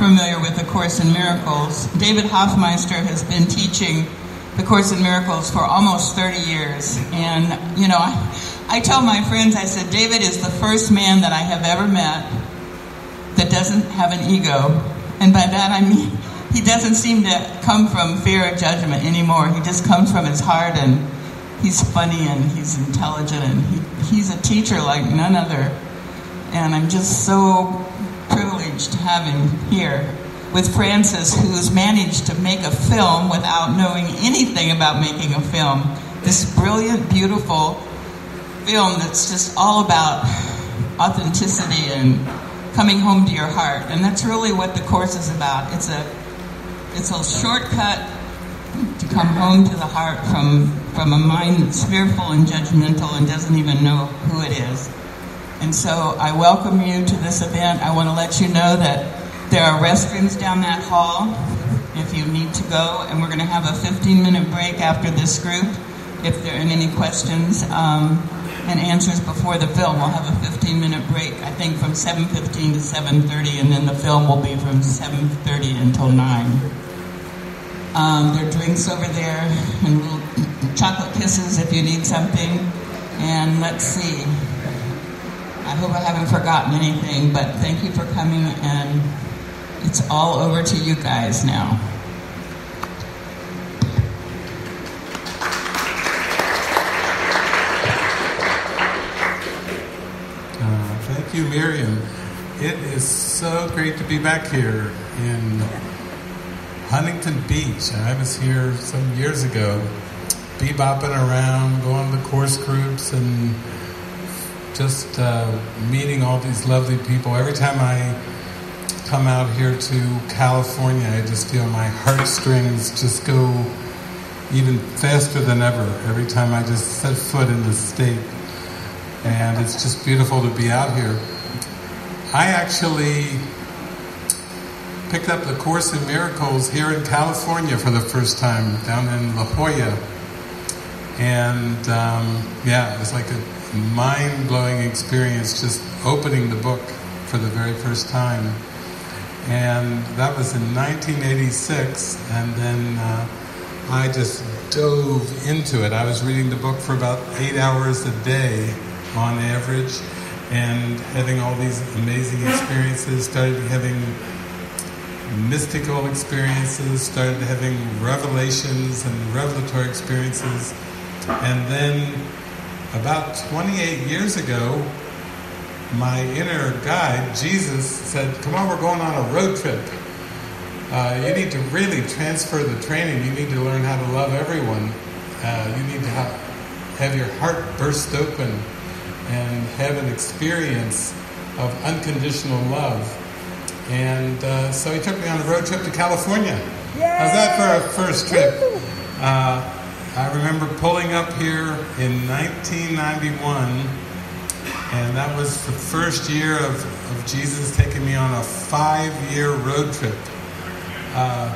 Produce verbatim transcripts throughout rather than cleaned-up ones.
familiar with A Course in Miracles, David Hoffmeister has been teaching The Course in Miracles for almost thirty years. And, you know, I, I tell my friends, I said, David is the first man that I have ever met that doesn't have an ego. And by that I mean, he doesn't seem to come from fear of judgment anymore. He just comes from his heart, and he's funny, and he's intelligent, and he, he's a teacher like none other. And I'm just so privileged to have him here with Frances, who's managed to make a film without knowing anything about making a film. This brilliant, beautiful film that's just all about authenticity and coming home to your heart. And that's really what the course is about. It's a it's a shortcut to come home to the heart from, from a mind that's fearful and judgmental and doesn't even know who it is. And so I welcome you to this event. I want to let you know that there are restrooms down that hall if you need to go, and we're going to have a fifteen minute break after this group if there are any questions um, and answers before the film. We'll have a fifteen minute break, I think, from seven fifteen to seven thirty, and then the film will be from seven thirty until nine. Um, there are drinks over there and little chocolate kisses if you need something. And let's see, I hope I haven't forgotten anything, but thank you for coming, and it's all over to you guys now. Uh, thank you, Miriam. It is so great to be back here in Huntington Beach. I was here some years ago, bebopping around, going to course groups, and just uh, meeting all these lovely people. Every time I come out here to California, I just feel my heartstrings just go even faster than ever every time I just set foot in this state. And it's just beautiful to be out here. I actually picked up the Course in Miracles here in California for the first time, down in La Jolla. And um, yeah, it was like a mind-blowing experience, just opening the book for the very first time. And that was in nineteen eighty-six, and then uh, I just dove into it. I was reading the book for about eight hours a day on average, and having all these amazing experiences, started having mystical experiences, started having revelations and revelatory experiences. And then about twenty-eight years ago, my inner guide, Jesus, said, come on, we're going on a road trip. Uh, you need to really transfer the training. You need to learn how to love everyone. Uh, you need to have, have your heart burst open and have an experience of unconditional love. And uh, so he took me on a road trip to California. Yay! How's that for our first trip? Uh, I remember pulling up here in nineteen ninety-one. And that was the first year of, of Jesus taking me on a five-year road trip. Uh,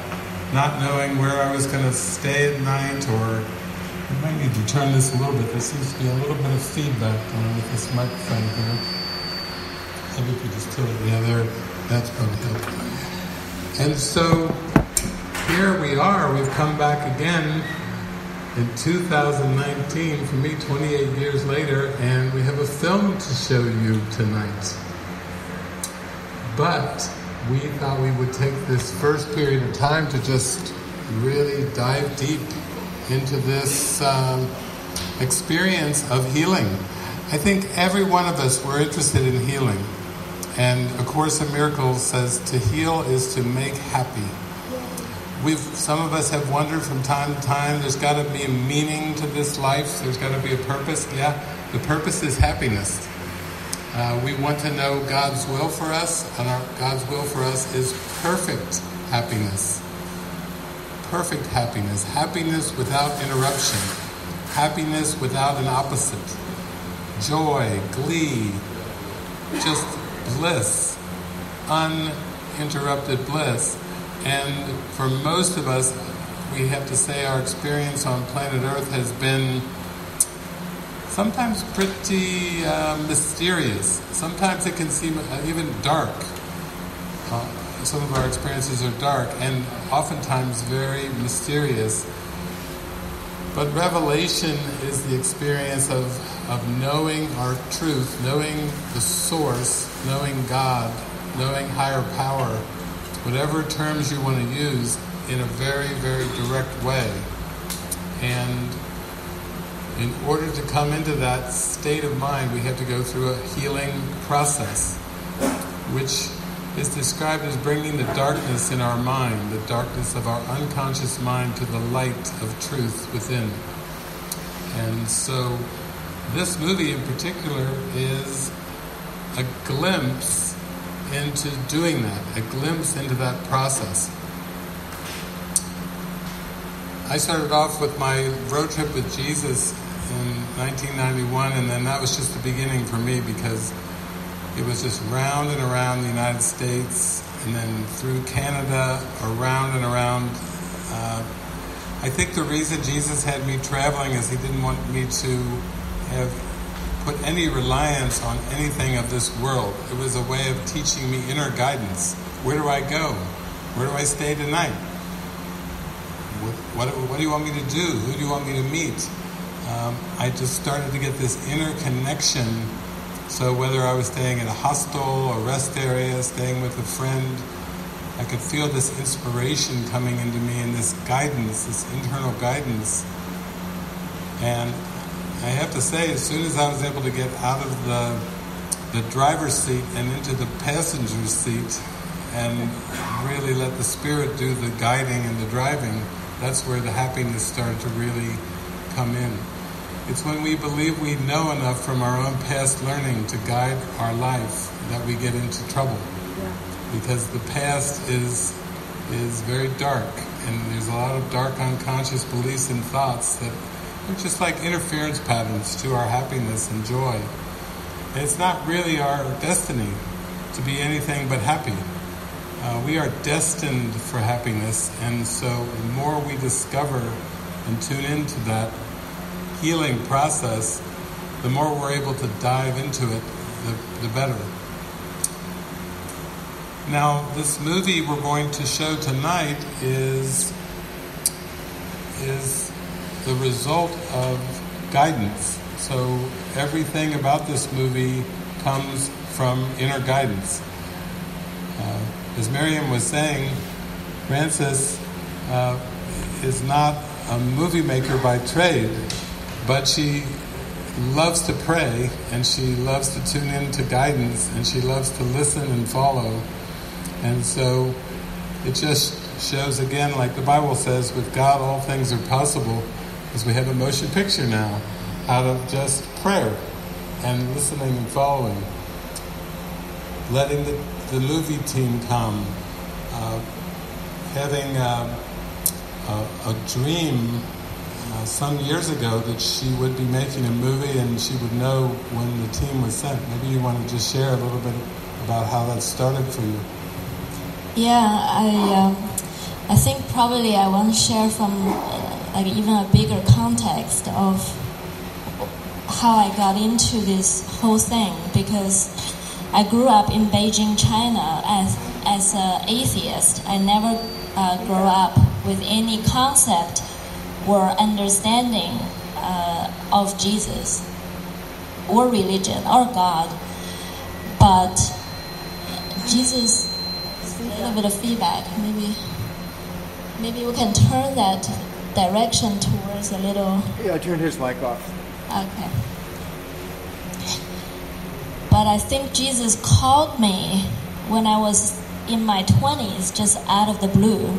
not knowing where I was going to stay at night, or I might need to turn this a little bit. There seems to be a little bit of feedback on this microphone here. Maybe we could just tilt it. Yeah, there. That's probably helpful. And so here we are. We've come back again in two thousand nineteen, for me, twenty-eight years later, and we have a film to show you tonight. But we thought we would take this first period of time to just really dive deep into this um, experience of healing. I think every one of us, we're interested in healing. And A Course in Miracles says to heal is to make happy. We've, some of us have wondered from time to time, there's got to be a meaning to this life, there's got to be a purpose. Yeah, the purpose is happiness. Uh, we want to know God's will for us, and our, God's will for us is perfect happiness. Perfect happiness. Happiness without interruption. Happiness without an opposite. Joy, glee, just bliss. Uninterrupted bliss. And for most of us, we have to say our experience on planet Earth has been sometimes pretty uh, mysterious. Sometimes it can seem even dark. Uh, some of our experiences are dark and oftentimes very mysterious. But revelation is the experience of, of knowing our truth, knowing the source, knowing God, knowing higher power, whatever terms you want to use, in a very, very direct way. And in order to come into that state of mind, we have to go through a healing process, which is described as bringing the darkness in our mind, the darkness of our unconscious mind, to the light of truth within. And so this movie in particular is a glimpse into doing that, a glimpse into that process. I started off with my road trip with Jesus in nineteen ninety-one, and then that was just the beginning for me, because it was just round and around the United States, and then through Canada, around and around. Uh, I think the reason Jesus had me traveling is he didn't want me to have put any reliance on anything of this world. It was a way of teaching me inner guidance. Where do I go? Where do I stay tonight? What, what, what do you want me to do? Who do you want me to meet? Um, I just started to get this inner connection. So whether I was staying at a hostel or rest area, staying with a friend, I could feel this inspiration coming into me and this guidance, this internal guidance. And I have to say, as soon as I was able to get out of the, the driver's seat and into the passenger's seat and really let the Spirit do the guiding and the driving, that's where the happiness started to really come in. It's when we believe we know enough from our own past learning to guide our life that we get into trouble. Yeah. Because the past is is very dark, and there's a lot of dark unconscious beliefs and thoughts that are just like interference patterns to our happiness and joy. And it's not really our destiny to be anything but happy. Uh, we are destined for happiness, and so the more we discover and tune into that healing process, the more we're able to dive into it, the, the better. Now, this movie we're going to show tonight is, is the result of guidance. So everything about this movie comes from inner guidance. Uh, as Miriam was saying, Frances uh, is not a movie maker by trade, but she loves to pray, and she loves to tune in to guidance, and she loves to listen and follow. And so it just shows again, like the Bible says, with God all things are possible, because we have a motion picture now out of just prayer and listening and following. Letting the, the movie team come, uh, having a, a, a dream Uh, some years ago that she would be making a movie, and she would know when the team was sent. Maybe you want to just share a little bit about how that started for you. Yeah, I um, I think probably I want to share from uh, like even a bigger context of how I got into this whole thing, because I grew up in Beijing, China as as an atheist. I never uh, grew up with any concept or understanding uh, of Jesus or religion or God, but Jesus, a little bit of feedback, maybe maybe we can turn that direction towards a little... Yeah, turn his mic off. Okay. But I think Jesus called me when I was in my twenties, just out of the blue.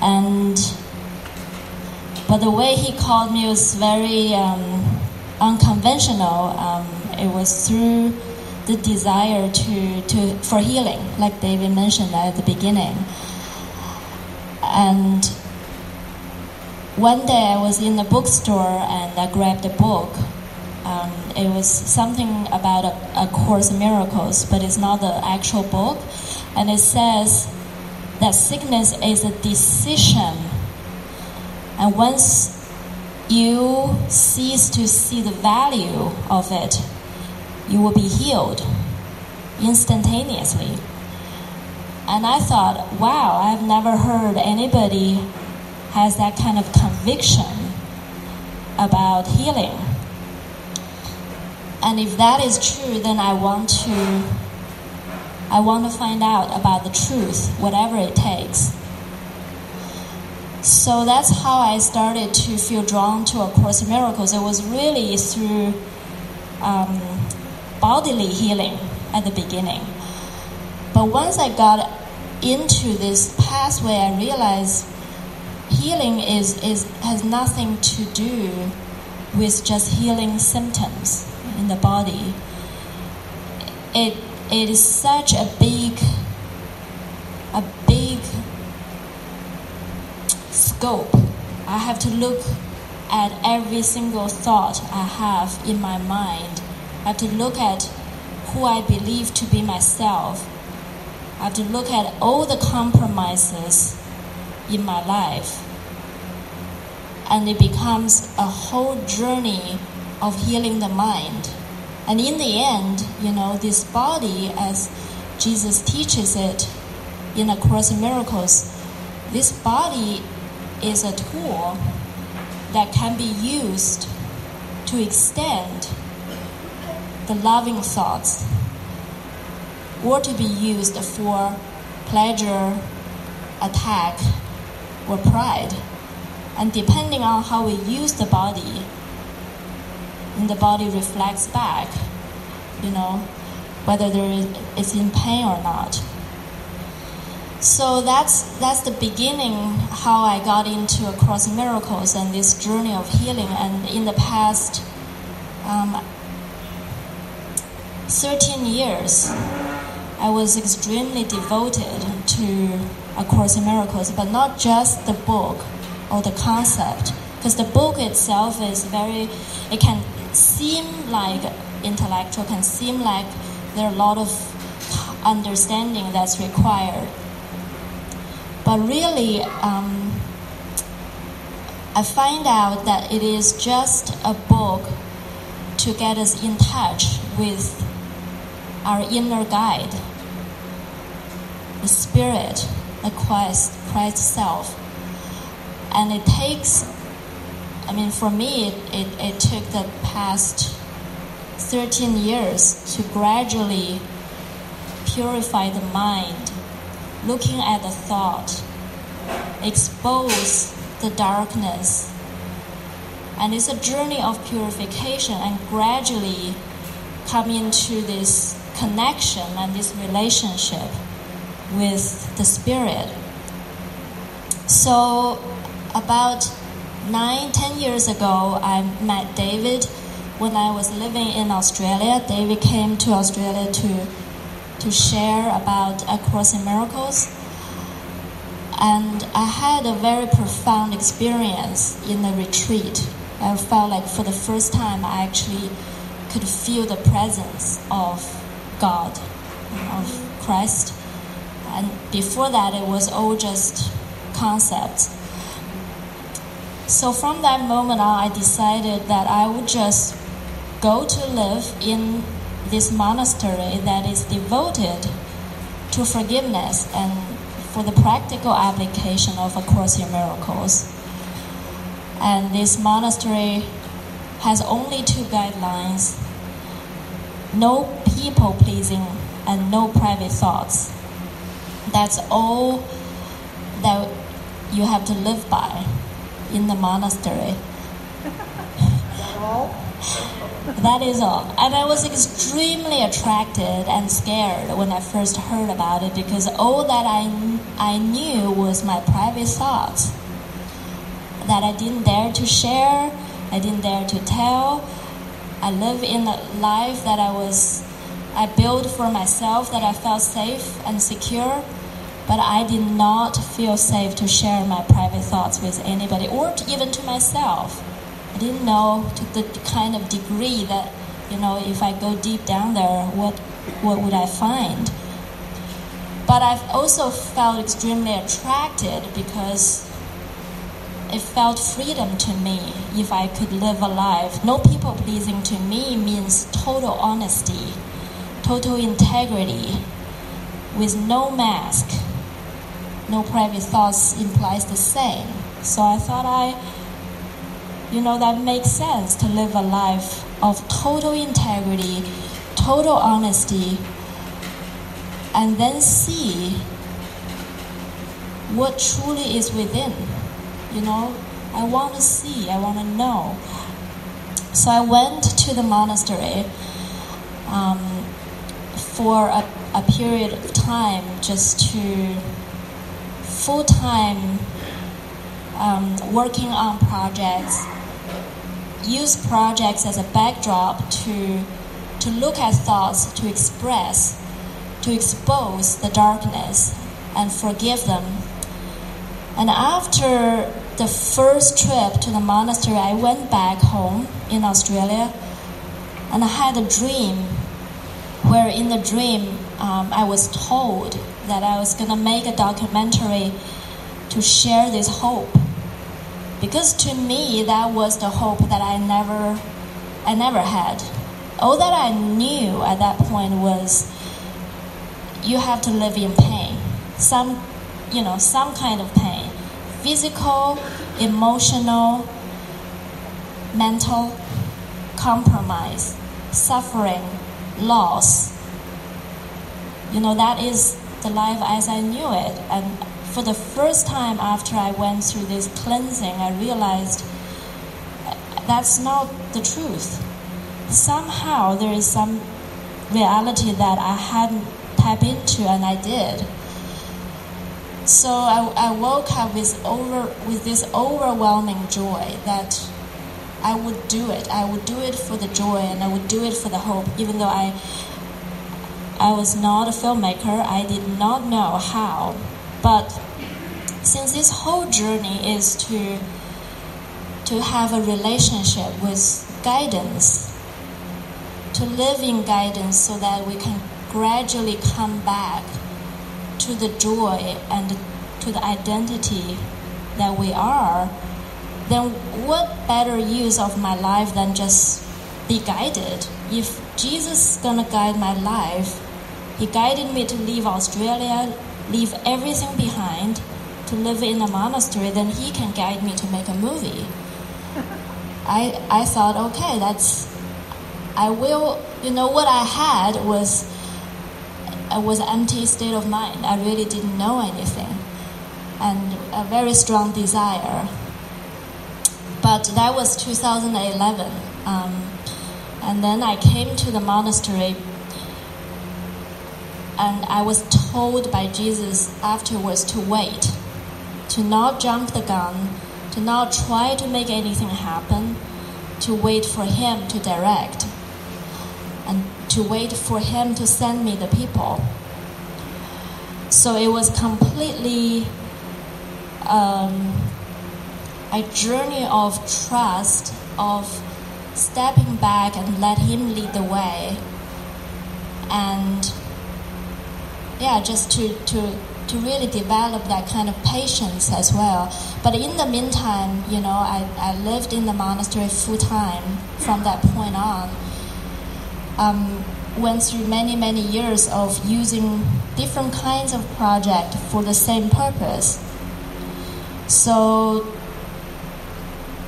And, but the way he called me was very um, unconventional. Um, it was through the desire to, to for healing, like David mentioned at the beginning. And one day I was in the bookstore and I grabbed a book. Um, it was something about a, a Course in Miracles, but it's not the actual book. And it says that sickness is a decision. And once you cease to see the value of it, you will be healed. instantaneously. And I thought, wow, I've never heard anybody has that kind of conviction about healing. And if that is true, then I want to, I want to find out about the truth, whatever it takes. So that's how I started to feel drawn to A Course in Miracles. It was really through um, bodily healing at the beginning. But once I got into this pathway, I realized healing is, is has nothing to do with just healing symptoms in the body. It it is such a big a big scope. I have to look at every single thought I have in my mind. I have to look at who I believe to be myself. I have to look at all the compromises in my life. And it becomes a whole journey of healing the mind. And in the end, you know, this body, as Jesus teaches it in A Course in Miracles, this body is a tool that can be used to extend the loving thoughts, or to be used for pleasure, attack, or pride. And depending on how we use the body, and the body reflects back, you know, whether there is, it's in pain or not. So that's that's the beginning, how I got into A Course in Miracles and this journey of healing. And in the past um, thirteen years, I was extremely devoted to A Course in Miracles, but not just the book or the concept, because the book itself is very, it can seem like intellectual, can seem like there are a lot of understanding that's required. But really, um, I find out that it is just a book to get us in touch with our inner guide, the spirit, the Christ, Christ self. And it takes, I mean, for me, it, it, it took the past thirteen years to gradually purify the mind, looking at the thought, expose the darkness. And it's a journey of purification, and gradually come into this connection and this relationship with the spirit. So about nine, ten years ago, I met David when I was living in Australia. David came to Australia to to share about A Course in Miracles. And I had a very profound experience in the retreat. I felt like for the first time I actually could feel the presence of God, of Christ. And before that, it was all just concepts. So from that moment on, I decided that I would just go to live in this monastery that is devoted to forgiveness and for the practical application of A Course in Miracles. And this monastery has only two guidelines: no people pleasing and no private thoughts. That's all that you have to live by in the monastery. That is all. And I was extremely attracted and scared when I first heard about it, because all that I, I knew was my private thoughts that I didn't dare to share, I didn't dare to tell. I live in a life that I was, I built for myself, that I felt safe and secure, but I did not feel safe to share my private thoughts with anybody, or to, even to myself. I didn't know to the kind of degree that, you know, if I go deep down there, what, what would I find? But I've also felt extremely attracted because it felt freedom to me if I could live a life. No people pleasing to me means total honesty, total integrity, with no mask, no private thoughts implies the same. So I thought I, you know, that makes sense to live a life of total integrity, total honesty, and then see what truly is within, you know? I want to see, I want to know. So I went to the monastery um, for a, a period of time just to full-time um, working on projects, use projects as a backdrop to to look at thoughts, to express, to expose the darkness and forgive them. And after the first trip to the monastery, I went back home in Australia, and I had a dream where in the dream um, I was told that I was going to make a documentary to share this hope, because to me that was the hope that I never, I never had. All that I knew at that point was you have to live in pain, some, you know, some kind of pain. Physical, emotional, mental, compromise, suffering, loss. You know, that is the life as I knew it. And for the first time after I went through this cleansing, I realized that's not the truth. Somehow there is some reality that I hadn't tapped into, and I did. So I, I woke up with over with this overwhelming joy that I would do it. I would do it for the joy, and I would do it for the hope. Even though I I was not a filmmaker, I did not know how. But since this whole journey is to to have a relationship with guidance, to live in guidance, so that we can gradually come back to the joy and to the identity that we are, then what better use of my life than just be guided? If Jesus is gonna guide my life, he guided me to leave Australia, leave everything behind, to live in a monastery, then he can guide me to make a movie. I I thought, okay, that's, I will, you know, what I had was I was an empty state of mind. I really didn't know anything, and a very strong desire. But that was two thousand eleven, um, and then I came to the monastery, and I was told by Jesus afterwards to wait, to not jump the gun, to not try to make anything happen, to wait for him to direct, and to wait for him to send me the people. So it was completely um, a journey of trust, of stepping back and let him lead the way. And yeah, just to, to, to really develop that kind of patience as well. But in the meantime, you know, I, I lived in the monastery full time from that point on. Um, went through many, many years of using different kinds of projects for the same purpose. So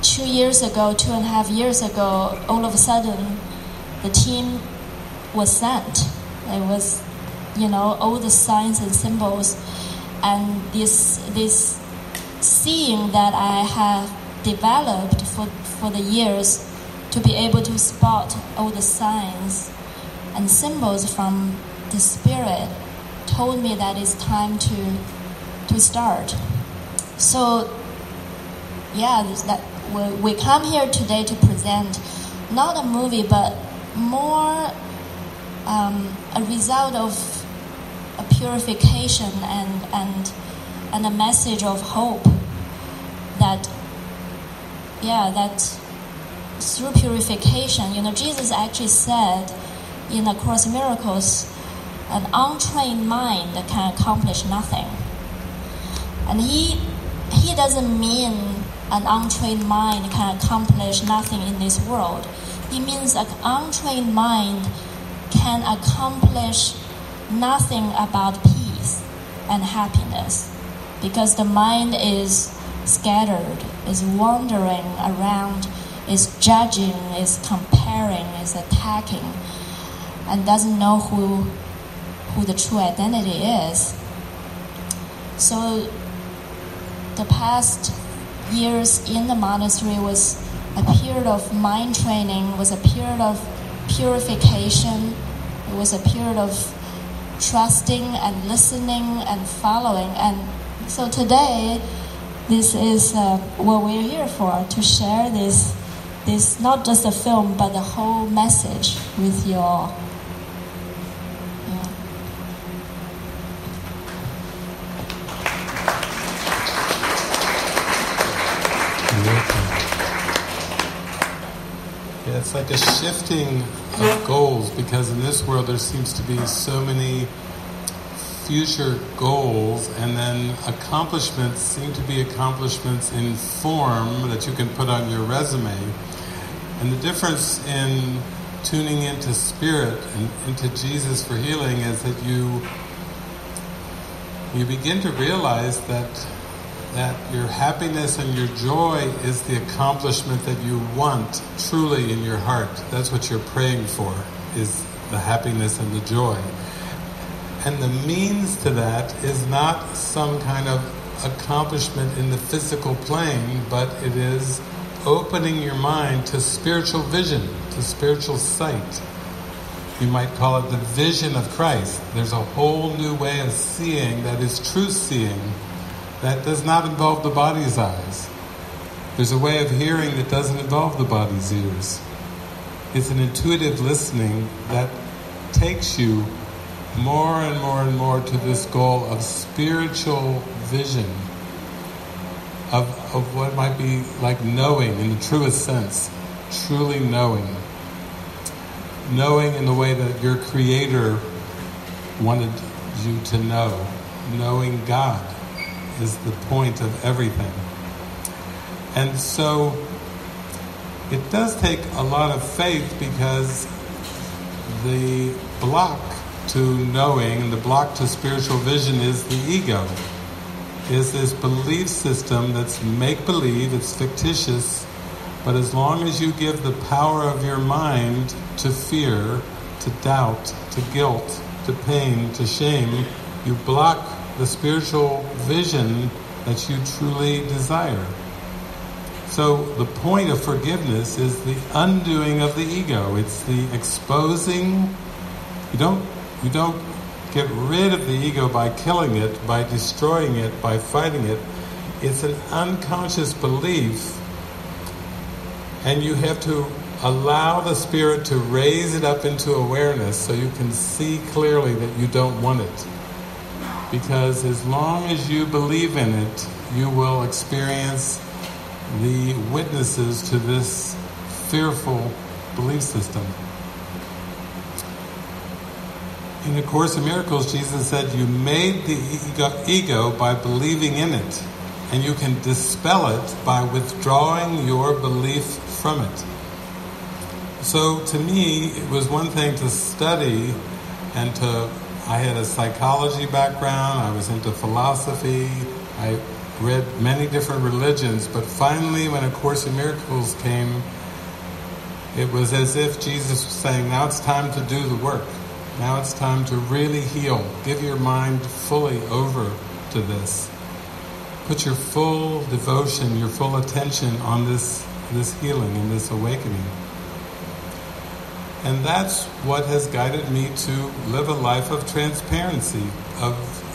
two years ago, two and a half years ago, all of a sudden, the team was sent. It was, you know, all the signs and symbols, and this this seeing that I have developed for, for the years, to be able to spot all the signs and symbols from the spirit, told me that it's time to to start. So, yeah, that we come here today to present not a movie, but more um, a result of a purification and and and a message of hope. That, yeah, that. Through purification, you know, Jesus actually said in A Course in Miracles, an untrained mind can accomplish nothing. And he he doesn't mean an untrained mind can accomplish nothing in this world. He means an untrained mind can accomplish nothing about peace and happiness, because the mind is scattered, is wandering around, is judging, is comparing, is attacking, and doesn't know who who the true identity is. So the past years in the monastery was a period of mind training, was a period of purification, it was a period of trusting and listening and following. And so today, this is uh, what we're here for, to share this, this not just a film, but the whole message with you all. Yeah. Yeah, it's like a shifting of goals, because in this world there seems to be so many future goals, and then accomplishments seem to be accomplishments in form that you can put on your resume. And the difference in tuning into spirit and into Jesus for healing is that you you begin to realize that that your happiness and your joy is the accomplishment that you want truly in your heart. That's what you're praying for, is the happiness and the joy. And the means to that is not some kind of accomplishment in the physical plane, but it is opening your mind to spiritual vision, to spiritual sight. You might call it the vision of Christ. There's a whole new way of seeing that is true seeing, that does not involve the body's eyes. There's a way of hearing that doesn't involve the body's ears. It's an intuitive listening that takes you more and more and more to this goal of spiritual vision, of, of what might be like knowing in the truest sense, truly knowing. Knowing in the way that your Creator wanted you to know. Knowing God is the point of everything. And so it does take a lot of faith, because the block to knowing, and the block to spiritual vision, is the ego. Is this belief system that's make-believe, it's fictitious, but as long as you give the power of your mind to fear, to doubt, to guilt, to pain, to shame, you block the spiritual vision that you truly desire. So the point of forgiveness is the undoing of the ego. It's the exposing. You don't You don't get rid of the ego by killing it, by destroying it, by fighting it. It's an unconscious belief, and you have to allow the spirit to raise it up into awareness so you can see clearly that you don't want it. Because as long as you believe in it, you will experience the witnesses to this fearful belief system. In A Course in Miracles, Jesus said, you made the ego, ego by believing in it, and you can dispel it by withdrawing your belief from it. So to me, it was one thing to study, and to, I had a psychology background, I was into philosophy, I read many different religions, but finally when A Course in Miracles came, it was as if Jesus was saying, now it's time to do the work. Now it's time to really heal. Give your mind fully over to this. Put your full devotion, your full attention on this, this healing and this awakening. And that's what has guided me to live a life of transparency, of,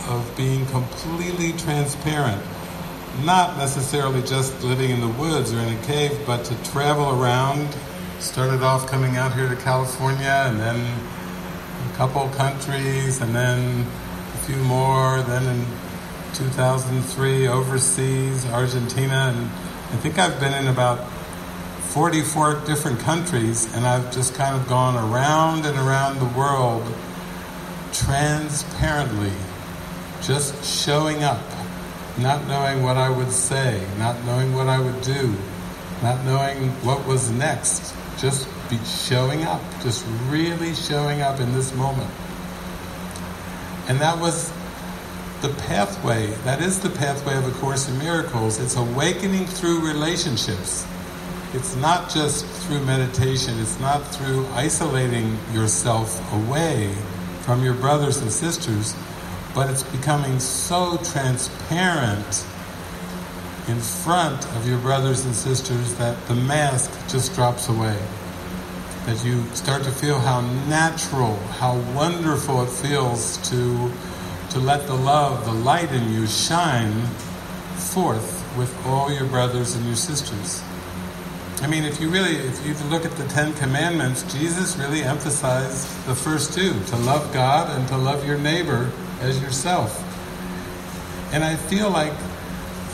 of being completely transparent. Not necessarily just living in the woods or in a cave, but to travel around. Started off coming out here to California, and then couple countries, and then a few more, then in two thousand three overseas, Argentina, and I think I've been in about forty-four different countries, and I've just kind of gone around and around the world transparently, just showing up, not knowing what I would say, not knowing what I would do, not knowing what was next, just be showing up, just really showing up in this moment. And that was the pathway, that is the pathway of A Course in Miracles. It's awakening through relationships. It's not just through meditation, it's not through isolating yourself away from your brothers and sisters, but it's becoming so transparent in front of your brothers and sisters that the mask just drops away. That you start to feel how natural, how wonderful it feels to, to let the love, the light in you shine forth with all your brothers and your sisters. I mean, if you really, if you look at the Ten Commandments, Jesus really emphasized the first two, to love God and to love your neighbor as yourself. And I feel like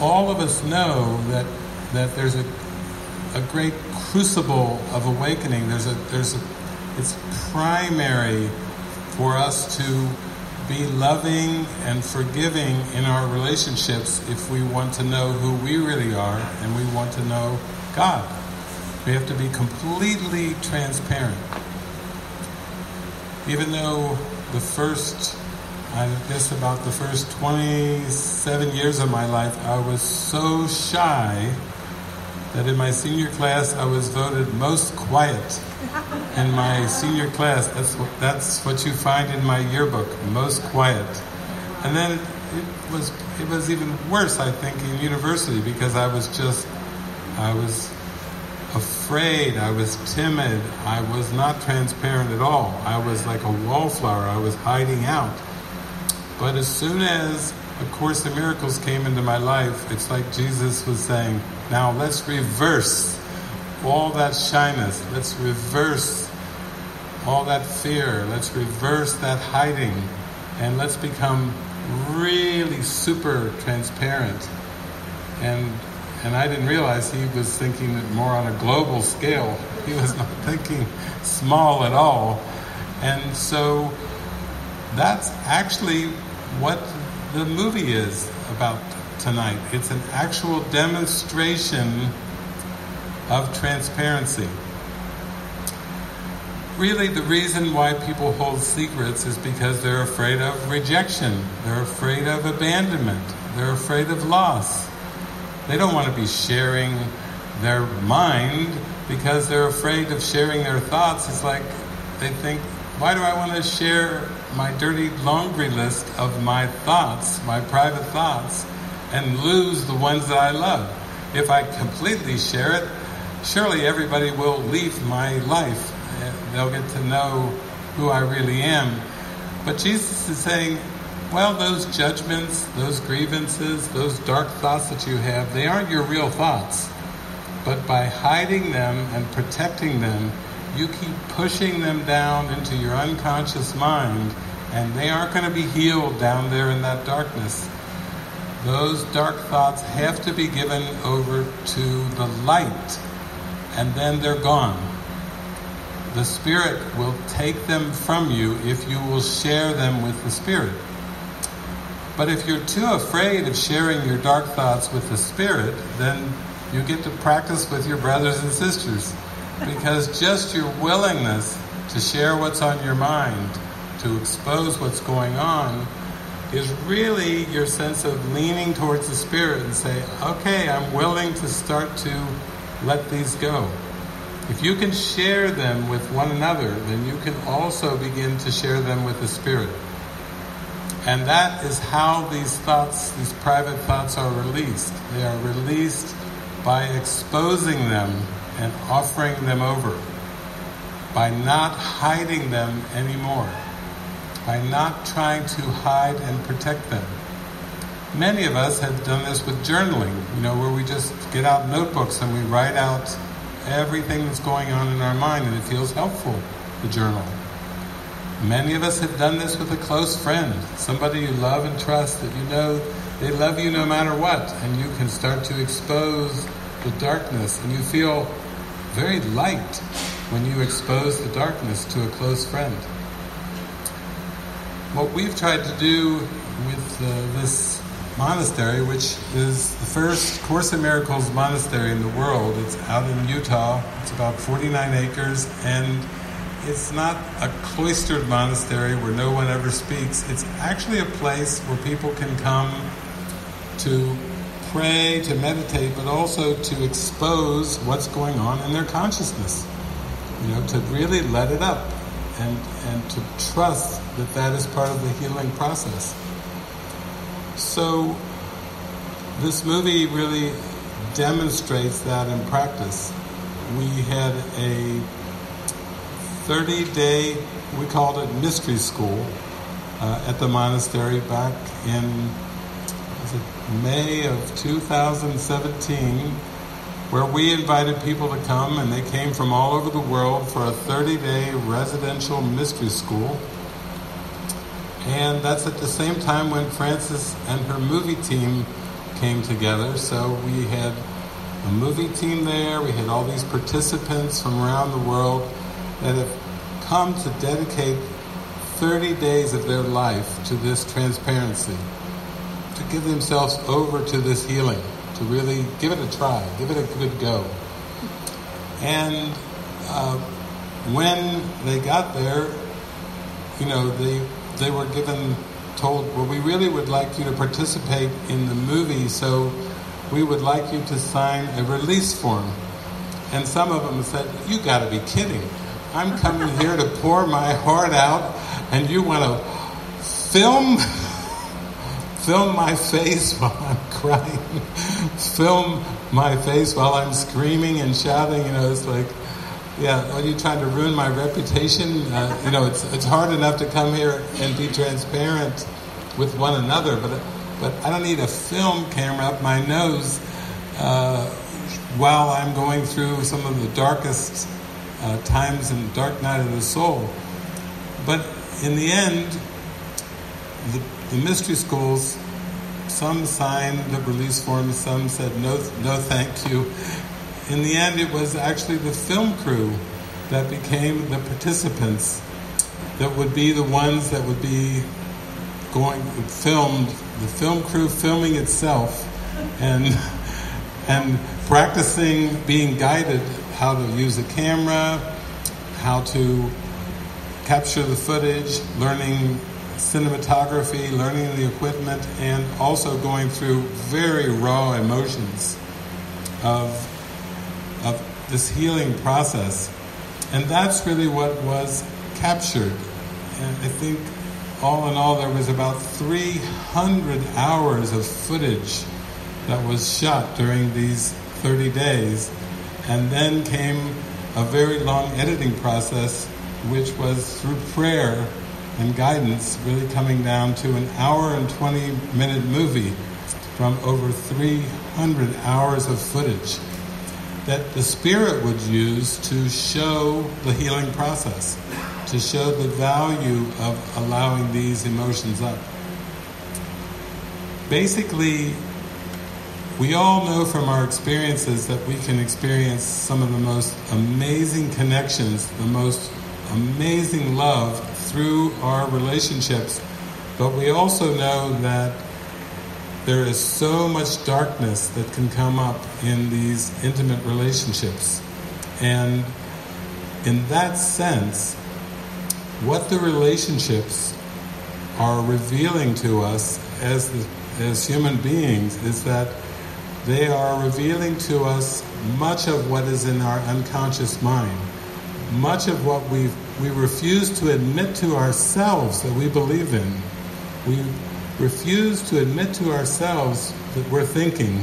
all of us know that that there's a a great crucible of awakening. There's a there's a it's primary for us to be loving and forgiving in our relationships if we want to know who we really are and we want to know God. We have to be completely transparent. Even though the first, I guess about the first twenty-seven years of my life, I was so shy that in my senior class I was voted most quiet. In my senior class, that's what, that's what you find in my yearbook, most quiet. And then it, it was it was even worse, I think, in university, because I was just, I was afraid, I was timid, I was not transparent at all. I was like a wallflower, I was hiding out. But as soon as A Course in Miracles came into my life, it's like Jesus was saying, now let's reverse all that shyness, let's reverse all that fear, let's reverse that hiding, and let's become really super transparent. And And I didn't realize he was thinking more on a global scale. He was not thinking small at all. And so that's actually what the movie is about tonight. It's an actual demonstration of transparency. Really, the reason why people hold secrets is because they're afraid of rejection. They're afraid of abandonment. They're afraid of loss. They don't want to be sharing their mind because they're afraid of sharing their thoughts. It's like they think, why do I want to share my dirty laundry list of my thoughts, my private thoughts, and lose the ones that I love? If I completely share it, surely everybody will leave my life. They'll get to know who I really am. But Jesus is saying, well, those judgments, those grievances, those dark thoughts that you have, they aren't your real thoughts. But by hiding them and protecting them, you keep pushing them down into your unconscious mind, and they aren't going to be healed down there in that darkness. Those dark thoughts have to be given over to the light, and then they're gone. The Spirit will take them from you if you will share them with the Spirit. But if you're too afraid of sharing your dark thoughts with the Spirit, then you get to practice with your brothers and sisters. Because just your willingness to share what's on your mind, to expose what's going on, is really your sense of leaning towards the Spirit and say, okay, I'm willing to start to let these go. If you can share them with one another, then you can also begin to share them with the Spirit. And that is how these thoughts, these private thoughts, are released. They are released by exposing them and offering them over. By not hiding them anymore. By not trying to hide and protect them. Many of us have done this with journaling, you know, where we just get out notebooks and we write out everything that's going on in our mind, and it feels helpful to journal. Many of us have done this with a close friend, somebody you love and trust, that you know they love you no matter what, and you can start to expose the darkness, and you feel very light when you expose the darkness to a close friend. What we've tried to do with uh, this monastery, which is the first Course in Miracles monastery in the world. It's out in Utah. It's about forty-nine acres, and it's not a cloistered monastery where no one ever speaks. It's actually a place where people can come to pray, to meditate, but also to expose what's going on in their consciousness. You know, to really let it up and, and to trust that that is part of the healing process. So this movie really demonstrates that in practice. We had a thirty-day, we called it mystery school, uh, at the monastery back in was it May of two thousand seventeen, where we invited people to come, and they came from all over the world for a thirty-day residential mystery school. And that's at the same time when Frances and her movie team came together. So we had a movie team there. We had all these participants from around the world that have come to dedicate thirty days of their life to this transparency, to give themselves over to this healing, to really give it a try, give it a good go. And uh, when they got there, you know, the they were given, told, well, we really would like you to participate in the movie, so we would like you to sign a release form. And some of them said, you gotta be kidding. I'm coming here to pour my heart out, and you wanna film, film my face while I'm crying, film my face while I'm screaming and shouting, you know, it's like, yeah, are you trying to ruin my reputation? Uh, you know, it's it's hard enough to come here and be transparent with one another, but but I don't need a film camera up my nose uh, while I'm going through some of the darkest uh, times and the dark night of the soul. But in the end, the, the mystery schools, some signed the release form, some said no, no, thank you. In the end, it was actually the film crew that became the participants that would be the ones that would be going filmed, the film crew filming itself and and practicing being guided how to use a camera, how to capture the footage, learning cinematography, learning the equipment, and also going through very raw emotions of of this healing process. And that's really what was captured. And I think all in all there was about three hundred hours of footage that was shot during these thirty days. And then came a very long editing process, which was through prayer and guidance, really coming down to an hour and twenty minute movie from over three hundred hours of footage that the Spirit would use to show the healing process, to show the value of allowing these emotions up. Basically, we all know from our experiences that we can experience some of the most amazing connections, the most amazing love through our relationships, but we also know that there is so much darkness that can come up in these intimate relationships. And in that sense, what the relationships are revealing to us as, the, as human beings is that they are revealing to us much of what is in our unconscious mind, much of what we've, we refuse to admit to ourselves that we believe in. We refuse to admit to ourselves that we're thinking.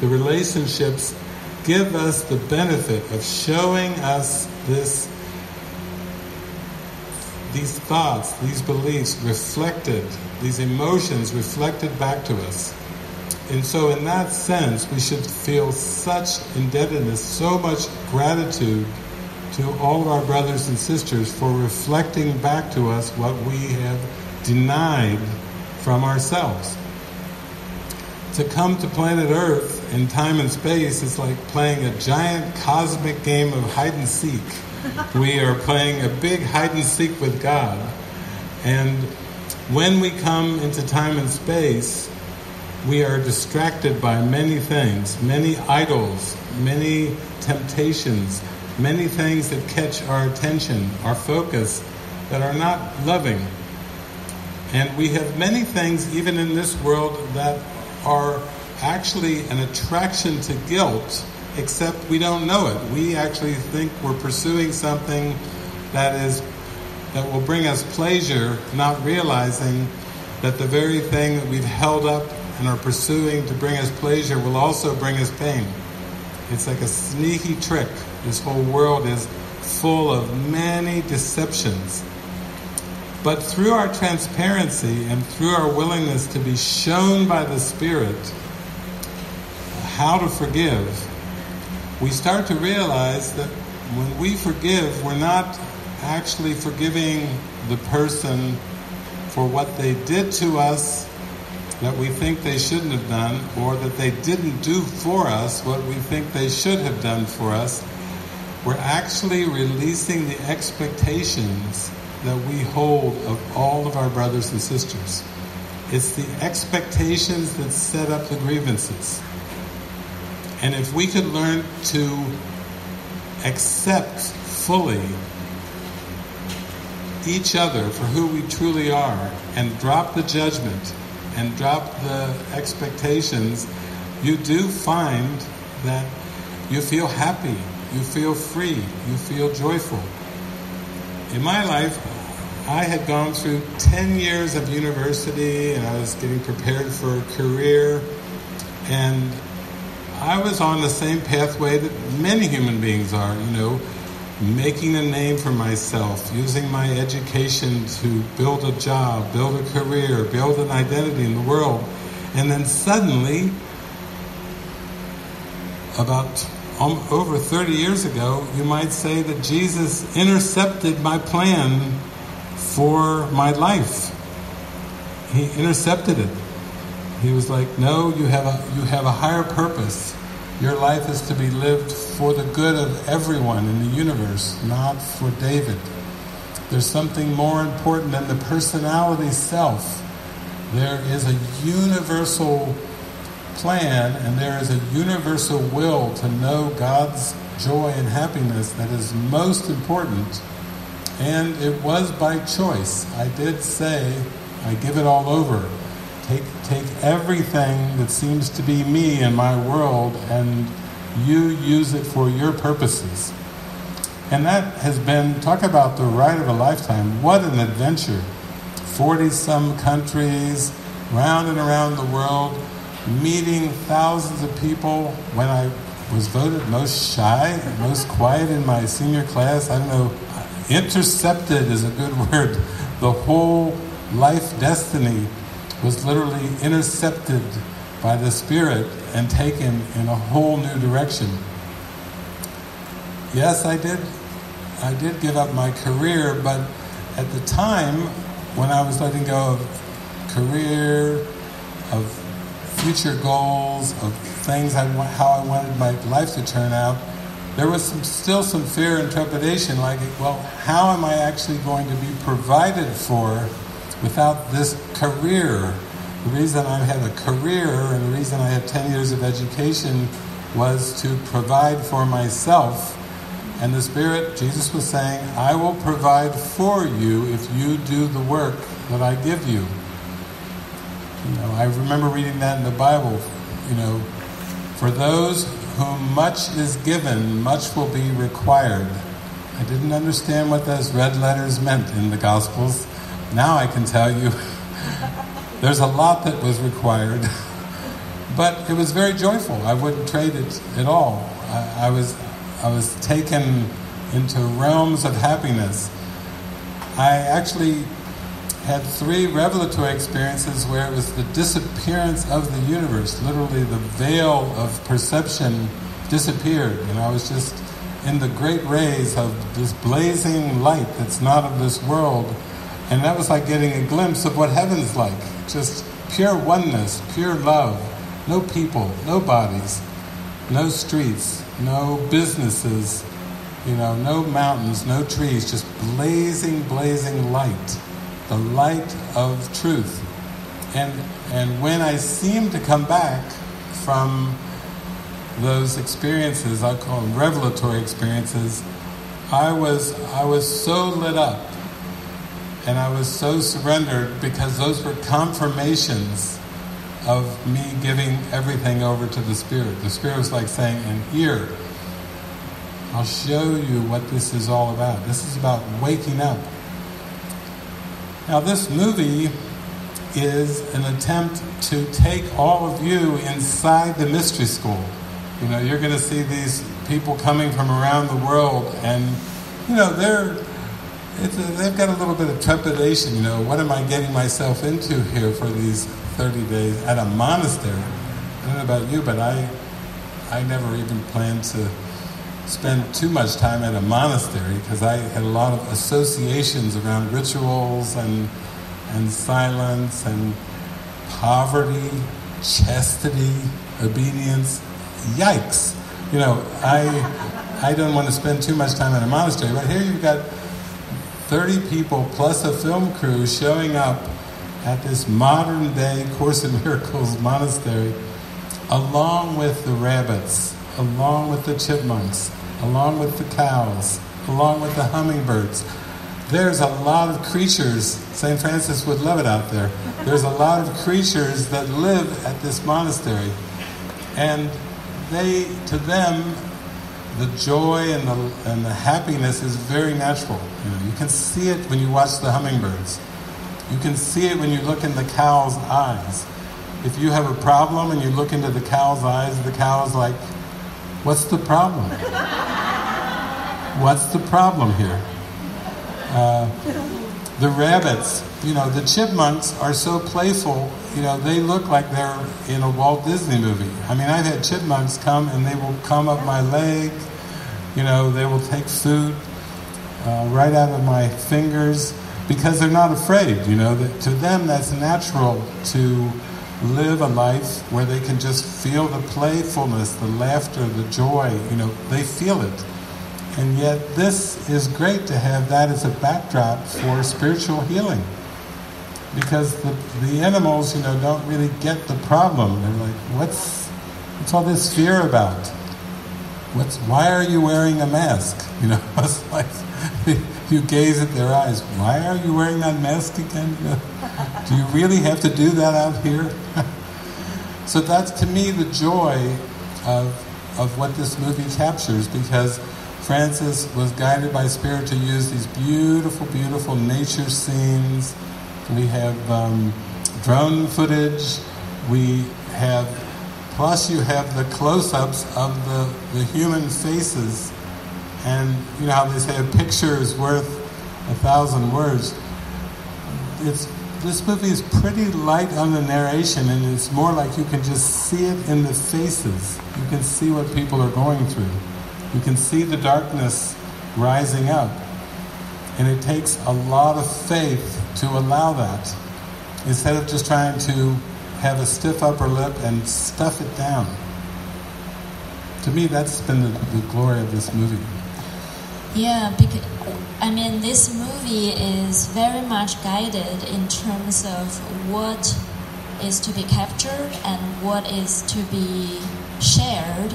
The relationships give us the benefit of showing us this, these thoughts, these beliefs reflected, these emotions reflected back to us. And so in that sense, we should feel such indebtedness, so much gratitude to all of our brothers and sisters for reflecting back to us what we have denied from ourselves. To come to planet Earth in time and space is like playing a giant cosmic game of hide and seek. We are playing a big hide and seek with God. And when we come into time and space, we are distracted by many things, many idols, many temptations, many things that catch our attention, our focus, that are not loving. And we have many things, even in this world, that are actually an attraction to guilt, except we don't know it. We actually think we're pursuing something that is that will bring us pleasure, not realizing that the very thing that we've held up and are pursuing to bring us pleasure will also bring us pain. It's like a sneaky trick. This whole world is full of many deceptions. But through our transparency and through our willingness to be shown by the Spirit how to forgive, we start to realize that when we forgive, we're not actually forgiving the person for what they did to us that we think they shouldn't have done, or that they didn't do for us what we think they should have done for us. We're actually releasing the expectations that we hold of all of our brothers and sisters. It's the expectations that set up the grievances. And if we could learn to accept fully each other for who we truly are, and drop the judgment, and drop the expectations, you do find that you feel happy, you feel free, you feel joyful. In my life, I had gone through ten years of university, and I was getting prepared for a career, and I was on the same pathway that many human beings are, you know, making a name for myself, using my education to build a job, build a career, build an identity in the world. And then suddenly, about um, over thirty years ago, you might say that Jesus intercepted my plan for my life. He intercepted it. He was like, no, you have a, you have a higher purpose. Your life is to be lived for the good of everyone in the universe, not for David. There's something more important than the personality self. There is a universal plan, and there is a universal will to know God's joy and happiness that is most important. And it was by choice. I did say, I give it all over. Take, take everything that seems to be me in my world, and you use it for your purposes. And that has been, talk about the ride of a lifetime. What an adventure. forty-some countries, round and around the world, meeting thousands of people. When I was voted most shy, most quiet in my senior class, I don't know, intercepted is a good word. The whole life destiny was literally intercepted by the Spirit and taken in a whole new direction. Yes, I did I did give up my career, but at the time when I was letting go of career, of future goals, of things I how I wanted my life to turn out, there was some, still some fear and trepidation, like, well, how am I actually going to be provided for without this career? The reason I had a career and the reason I had ten years of education was to provide for myself. And the Spirit, Jesus was saying, I will provide for you if you do the work that I give you. You know, I remember reading that in the Bible, you know, for those whom much is given, much will be required. I didn't understand what those red letters meant in the Gospels. Now I can tell you, there's a lot that was required, but it was very joyful. I wouldn't trade it at all. I, I was I was taken into realms of happiness. I actually had three revelatory experiences where it was the disappearance of the universe. Literally, the veil of perception disappeared, and I was just in the great rays of this blazing light that's not of this world. And that was like getting a glimpse of what heaven's like. Just pure oneness, pure love. No people, no bodies, no streets, no businesses, you know, no mountains, no trees. Just blazing, blazing light. The light of truth. and and when I seem to come back from those experiences, I call them revelatory experiences, I was I was so lit up, and I was so surrendered, because those were confirmations of me giving everything over to the Spirit. The Spirit was like saying, and here, I'll show you what this is all about. This is about waking up. Now this movie is an attempt to take all of you inside the mystery school. You know, you're going to see these people coming from around the world, and, you know, they're, it's a, they've got a little bit of trepidation, you know, what am I getting myself into here for these thirty days at a monastery? I don't know about you, but I, I never even planned to spend too much time at a monastery, because I had a lot of associations around rituals and and silence and poverty, chastity, obedience. Yikes! You know, I I don't want to spend too much time in a monastery. But here you've got thirty people plus a film crew showing up at this modern day Course in Miracles monastery, along with the rabbits, along with the chipmunks, along with the cows, along with the hummingbirds. There's a lot of creatures. Saint Francis would love it out there. There's a lot of creatures that live at this monastery. And they, to them, the joy and the, and the happiness is very natural. You know, you can see it when you watch the hummingbirds. You can see it when you look in the cow's eyes. If you have a problem and you look into the cow's eyes, the cow's like, what's the problem? What's the problem here? Uh, the rabbits, you know, the chipmunks are so playful, you know, they look like they're in a Walt Disney movie. I mean, I've had chipmunks come and they will come up my leg, you know, they will take food uh, right out of my fingers, because they're not afraid, you know. That, to them, that's natural to live a life where they can just feel the playfulness, the laughter, the joy, you know, they feel it. And yet this is great to have that as a backdrop for spiritual healing. Because the, the animals, you know, don't really get the problem. They're like, what's, what's all this fear about? What's, why are you wearing a mask? You know, it's like, you gaze at their eyes, why are you wearing that mask again? You know, do you really have to do that out here? So that's, to me, the joy of, of what this movie captures, because Frances was guided by Spirit to use these beautiful, beautiful nature scenes. We have um, drone footage. We have, plus you have the close-ups of the, the human faces. And you know how they say a picture is worth a thousand words. It's, this movie is pretty light on the narration, and it's more like you can just see it in the faces. You can see what people are going through. You can see the darkness rising up. And it takes a lot of faith to allow that, instead of just trying to have a stiff upper lip and stuff it down. To me, that's been the, the glory of this movie. Yeah, because, I mean, this movie is very much guided in terms of what is to be captured and what is to be shared.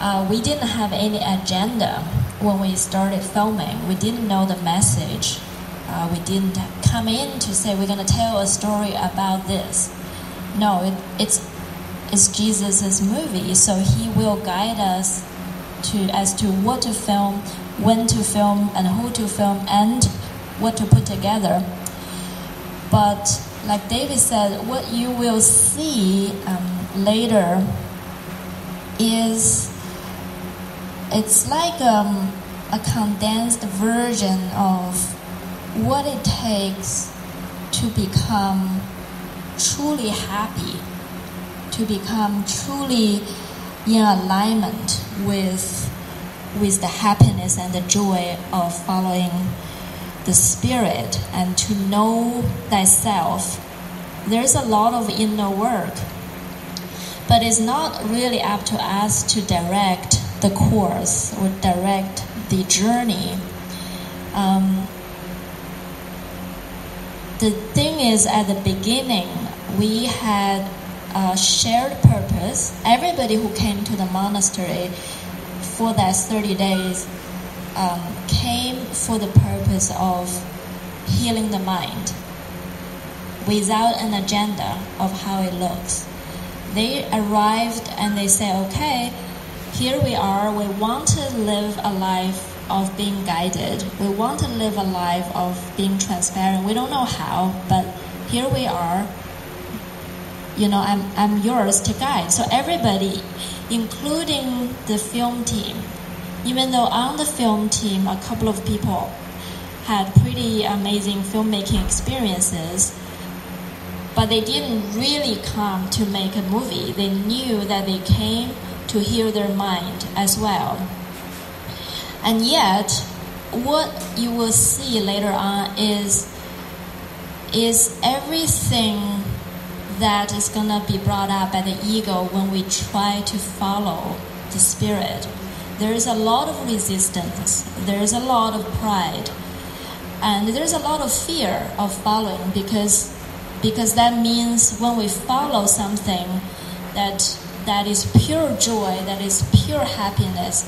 Uh, we didn't have any agenda when we started filming. We didn't know the message. Uh, we didn't come in to say we're going to tell a story about this. No, it, it's it's Jesus' movie, so he will guide us to as to what to film, when to film, and who to film, and what to put together. But like David said, what you will see um, later is, it's like um, a condensed version of what it takes to become truly happy, to become truly in alignment with with the happiness and the joy of following the Spirit and to know thyself. There's a lot of inner work, but it's not really up to us to direct the course or direct the journey. Um, the thing is, at the beginning, we had a shared purpose. Everybody who came to the monastery for that thirty days um, came for the purpose of healing the mind without an agenda of how it looks. They arrived and they said, okay, here we are, we want to live a life of being guided. We want to live a life of being transparent. We don't know how, but here we are. You know, I'm I'm yours to guide. So everybody, including the film team, even though on the film team a couple of people had pretty amazing filmmaking experiences, but they didn't really come to make a movie. They knew that they came to heal their mind as well. And yet, what you will see later on is is everything that is going to be brought up by the ego when we try to follow the spirit. There is a lot of resistance. There is a lot of pride. And there is a lot of fear of following because because that means when we follow something that that is pure joy, that is pure happiness,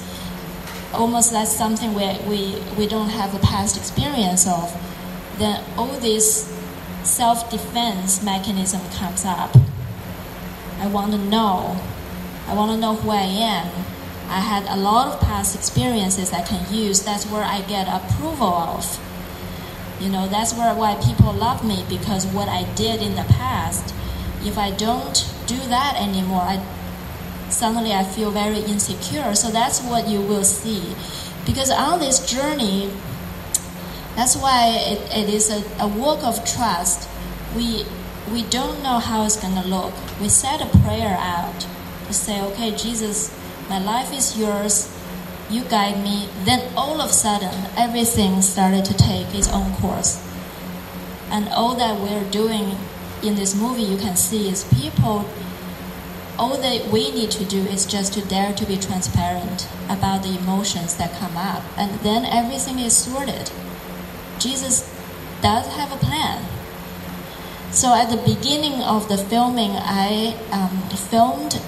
almost that's something we, we, we don't have a past experience of, then all this self-defense mechanism comes up. I want to know. I want to know who I am. I had a lot of past experiences I can use. That's where I get approval of. You know, that's where why people love me, because what I did in the past, if I don't do that anymore, I suddenly I feel very insecure. So that's what you will see. Because on this journey, that's why it, it is a, a work of trust. We we don't know how it's going to look. We set a prayer out to say, okay, Jesus, my life is yours. You guide me. Then all of a sudden, everything started to take its own course. And all that we're doing in this movie, you can see, is people, all that we need to do is just to dare to be transparent about the emotions that come up. And then everything is sorted. Jesus does have a plan. So at the beginning of the filming, I um, filmed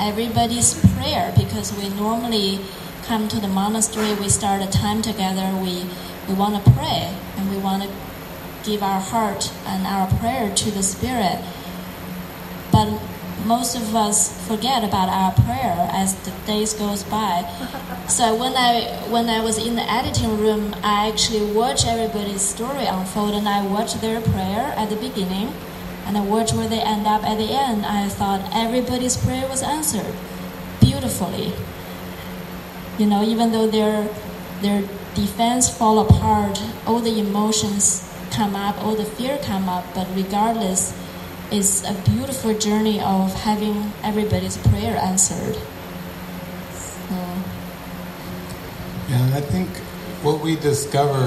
everybody's prayer, because we normally come to the monastery, we start a time together, we, we want to pray, and we want to give our heart and our prayer to the Spirit. But most of us forget about our prayer as the days goes by. So when I when I was in the editing room, I actually watched everybody's story unfold, and I watched their prayer at the beginning, and I watched where they end up at the end. I thought everybody's prayer was answered beautifully. You know, even though their their defense fall apart, all the emotions come up, all the fear come up, but regardless, it's a beautiful journey of having everybody's prayer answered. So. Yeah, and I think what we discover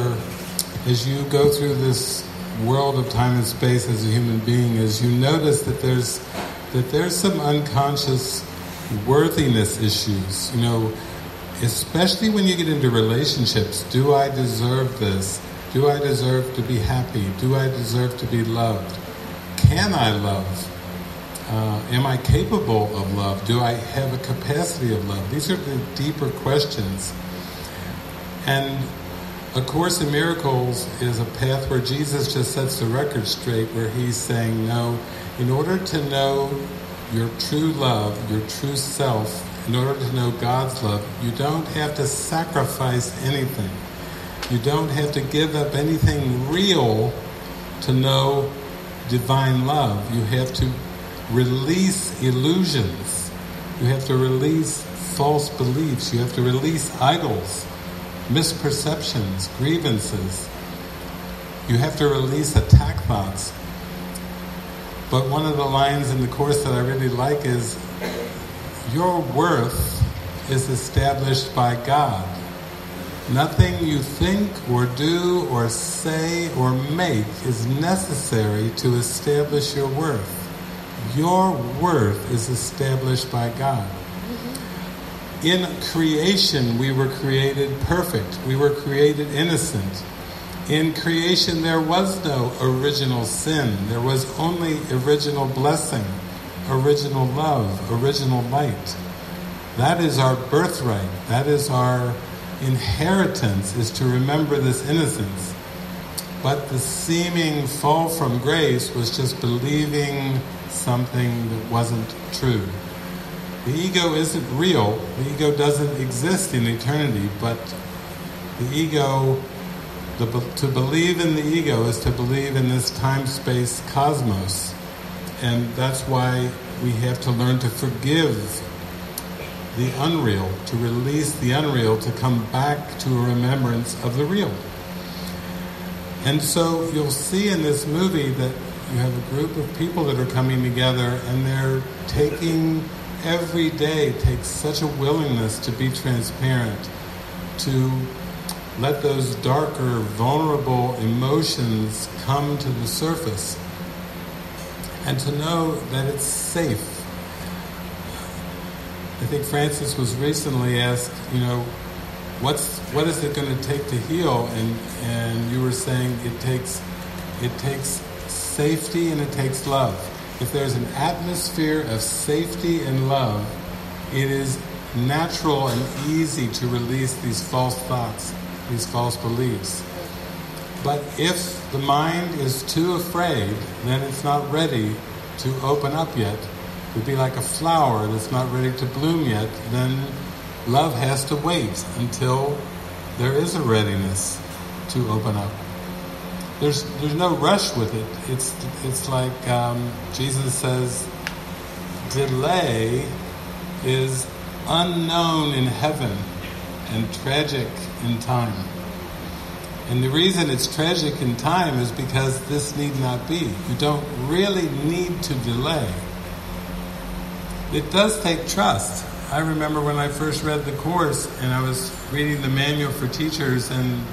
as you go through this world of time and space as a human being is you notice that there's that there's some unconscious worthiness issues. You know, especially when you get into relationships. Do I deserve this? Do I deserve to be happy? Do I deserve to be loved? Can I love? Uh, am I capable of love? Do I have a capacity of love? These are the deeper questions. And A Course in Miracles is a path where Jesus just sets the record straight, where he's saying, no, in order to know your true love, your true self, in order to know God's love, you don't have to sacrifice anything. You don't have to give up anything real to know divine love. You have to release illusions. You have to release false beliefs. You have to release idols, misperceptions, grievances. You have to release attack thoughts. But one of the lines in the Course that I really like is, your worth is established by God. Nothing you think or do or say or make is necessary to establish your worth. Your worth is established by God. Mm-hmm. In creation, we were created perfect. We were created innocent. In creation there was no original sin. There was only original blessing, original love, original light. That is our birthright. That is our inheritance, is to remember this innocence. But the seeming fall from grace was just believing something that wasn't true. The ego isn't real. The ego doesn't exist in eternity, but the ego, the, to believe in the ego is to believe in this time-space cosmos. And that's why we have to learn to forgive the unreal, to release the unreal, to come back to a remembrance of the real. And so you'll see in this movie that you have a group of people that are coming together, and they're taking, every day takes such a willingness to be transparent, to let those darker, vulnerable emotions come to the surface, and to know that it's safe. I think Frances was recently asked, you know, What's, what is it going to take to heal? And, and you were saying it takes, it takes safety and it takes love. If there's an atmosphere of safety and love, it is natural and easy to release these false thoughts, these false beliefs. But if the mind is too afraid, then it's not ready to open up yet. It would be like a flower that's not ready to bloom yet, then love has to wait until there is a readiness to open up. There's there's no rush with it. It's it's like um, Jesus says, delay is unknown in heaven and tragic in time. And the reason it's tragic in time is because this need not be. You don't really need to delay. It does take trust. I remember when I first read the Course, and I was reading the manual for teachers, and,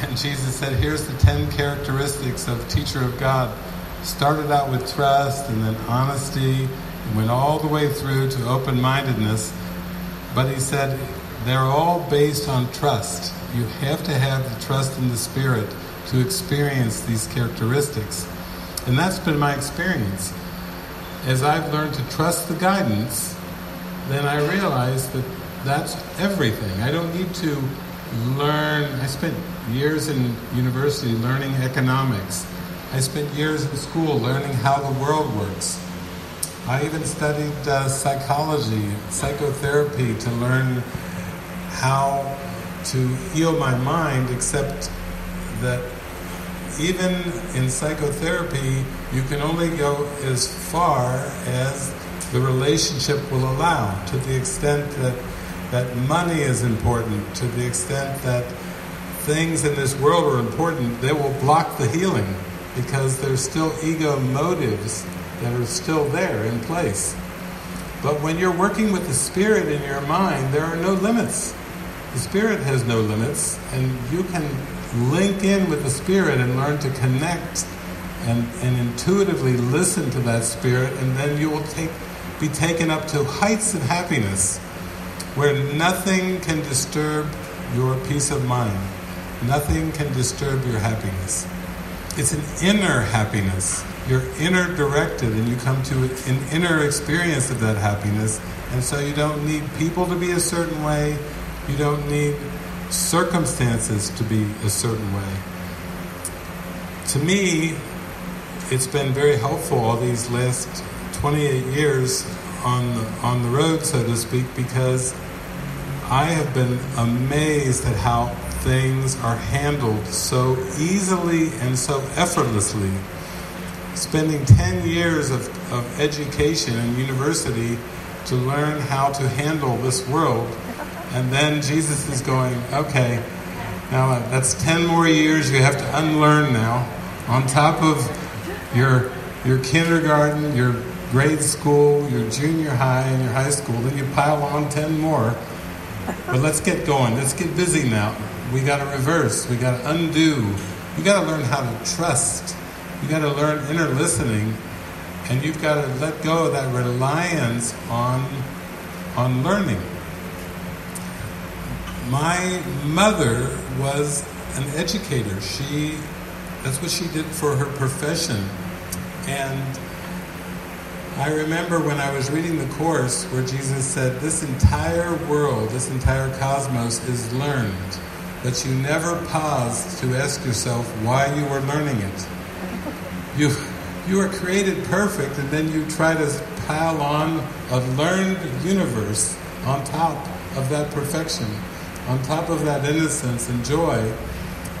and Jesus said, here's the ten characteristics of teacher of God. Started out with trust, and then honesty, and went all the way through to open-mindedness. But he said, they're all based on trust. You have to have the trust in the Spirit to experience these characteristics. And that's been my experience. As I've learned to trust the guidance, then I realized that that's everything. I don't need to learn. I spent years in university learning economics. I spent years in school learning how the world works. I even studied uh, psychology, psychotherapy, to learn how to heal my mind, except that even in psychotherapy, you can only go as far as the relationship will allow, to the extent that, that money is important, to the extent that things in this world are important. They will block the healing because there's still ego motives that are still there in place. But when you're working with the Spirit in your mind, there are no limits. The Spirit has no limits, and you can link in with the Spirit and learn to connect and, and intuitively listen to that Spirit, and then you will take be taken up to heights of happiness where nothing can disturb your peace of mind. Nothing can disturb your happiness. It's an inner happiness. You're inner directed, and you come to an inner experience of that happiness. And so you don't need people to be a certain way. You don't need circumstances to be a certain way. To me, it's been very helpful all these last twenty-eight years on the, on the road, so to speak, because I have been amazed at how things are handled so easily and so effortlessly. Spending ten years of, of education in university to learn how to handle this world, and then Jesus is going, okay, now that's ten more years you have to unlearn now, on top of your, your kindergarten, your grade school, your junior high, and your high school. Then you pile on ten more. But let's get going. Let's get busy now. We got to reverse. We got to undo. You got to learn how to trust. You got to learn inner listening, and you've got to let go of that reliance on on learning. My mother was an educator. She, that's what she did for her profession. And I remember when I was reading the Course where Jesus said, this entire world, this entire cosmos is learned, but you never pause to ask yourself why you were learning it. You, you are created perfect, and then you try to pile on a learned universe on top of that perfection, on top of that innocence and joy.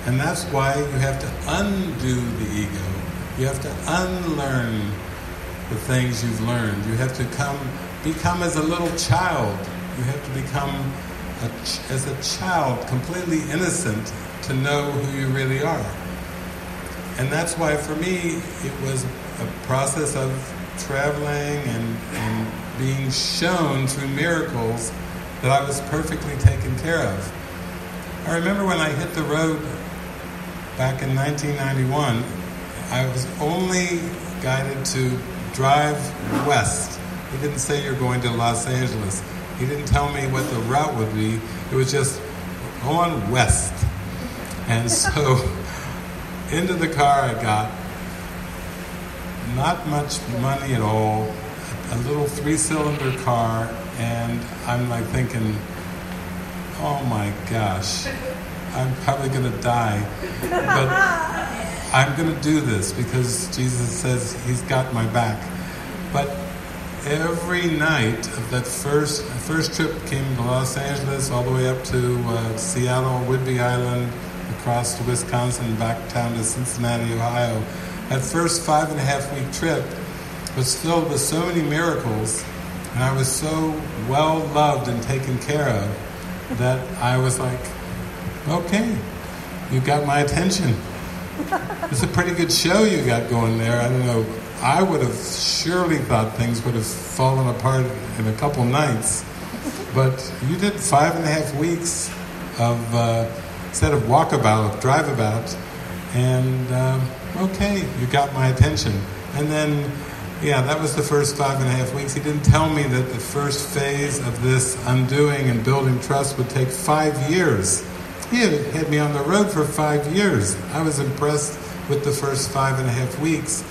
And that's why you have to undo the ego. You have to unlearn the things you've learned. You have to come, become as a little child. You have to become a, as a child, completely innocent, to know who you really are. And that's why for me, it was a process of traveling and, and being shown through miracles that I was perfectly taken care of. I remember when I hit the road back in nineteen ninety-one, I was only guided to drive west. He didn't say you're going to Los Angeles. He didn't tell me what the route would be. It was just go on west. And so into the car I got, not much money at all, a little three-cylinder car, and I'm like thinking, oh my gosh, I'm probably going to die, but I'm going to do this because Jesus says he's got my back. But every night of that first first trip came to Los Angeles, all the way up to uh, Seattle, Whidbey Island, across to Wisconsin, back down to Cincinnati, Ohio. That first five and a half week trip was filled with so many miracles, and I was so well loved and taken care of that I was like, okay, you got my attention. It's a pretty good show you got going there. I don't know, I would have surely thought things would have fallen apart in a couple nights, but you did five and a half weeks of uh, instead of walkabout, driveabout, and uh, okay, you got my attention. And then, yeah, that was the first five and a half weeks. He didn't tell me that the first phase of this undoing and building trust would take five years. He had, had me on the road for five years. I was impressed with the first five and a half weeks.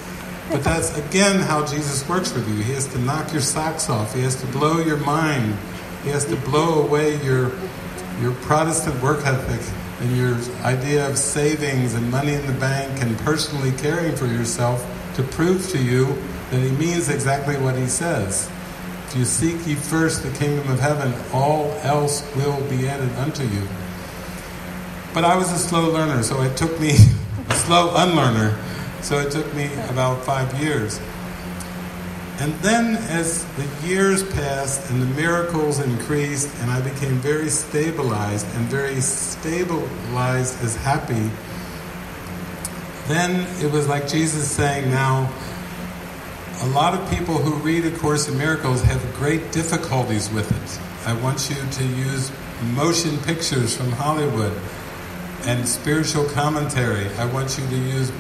But that's, again, how Jesus works with you. He has to knock your socks off. He has to blow your mind. He has to blow away your your Protestant work ethic and your idea of savings and money in the bank and personally caring for yourself to prove to you that he means exactly what he says. If you seek ye first the kingdom of heaven, all else will be added unto you. But I was a slow learner, so it took me, a slow unlearner, so it took me about five years. And then as the years passed and the miracles increased and I became very stabilized and very stabilized as happy, then it was like Jesus saying, now, a lot of people who read A Course in Miracles have great difficulties with it. I want you to use motion pictures from Hollywood and spiritual commentary. I want you to use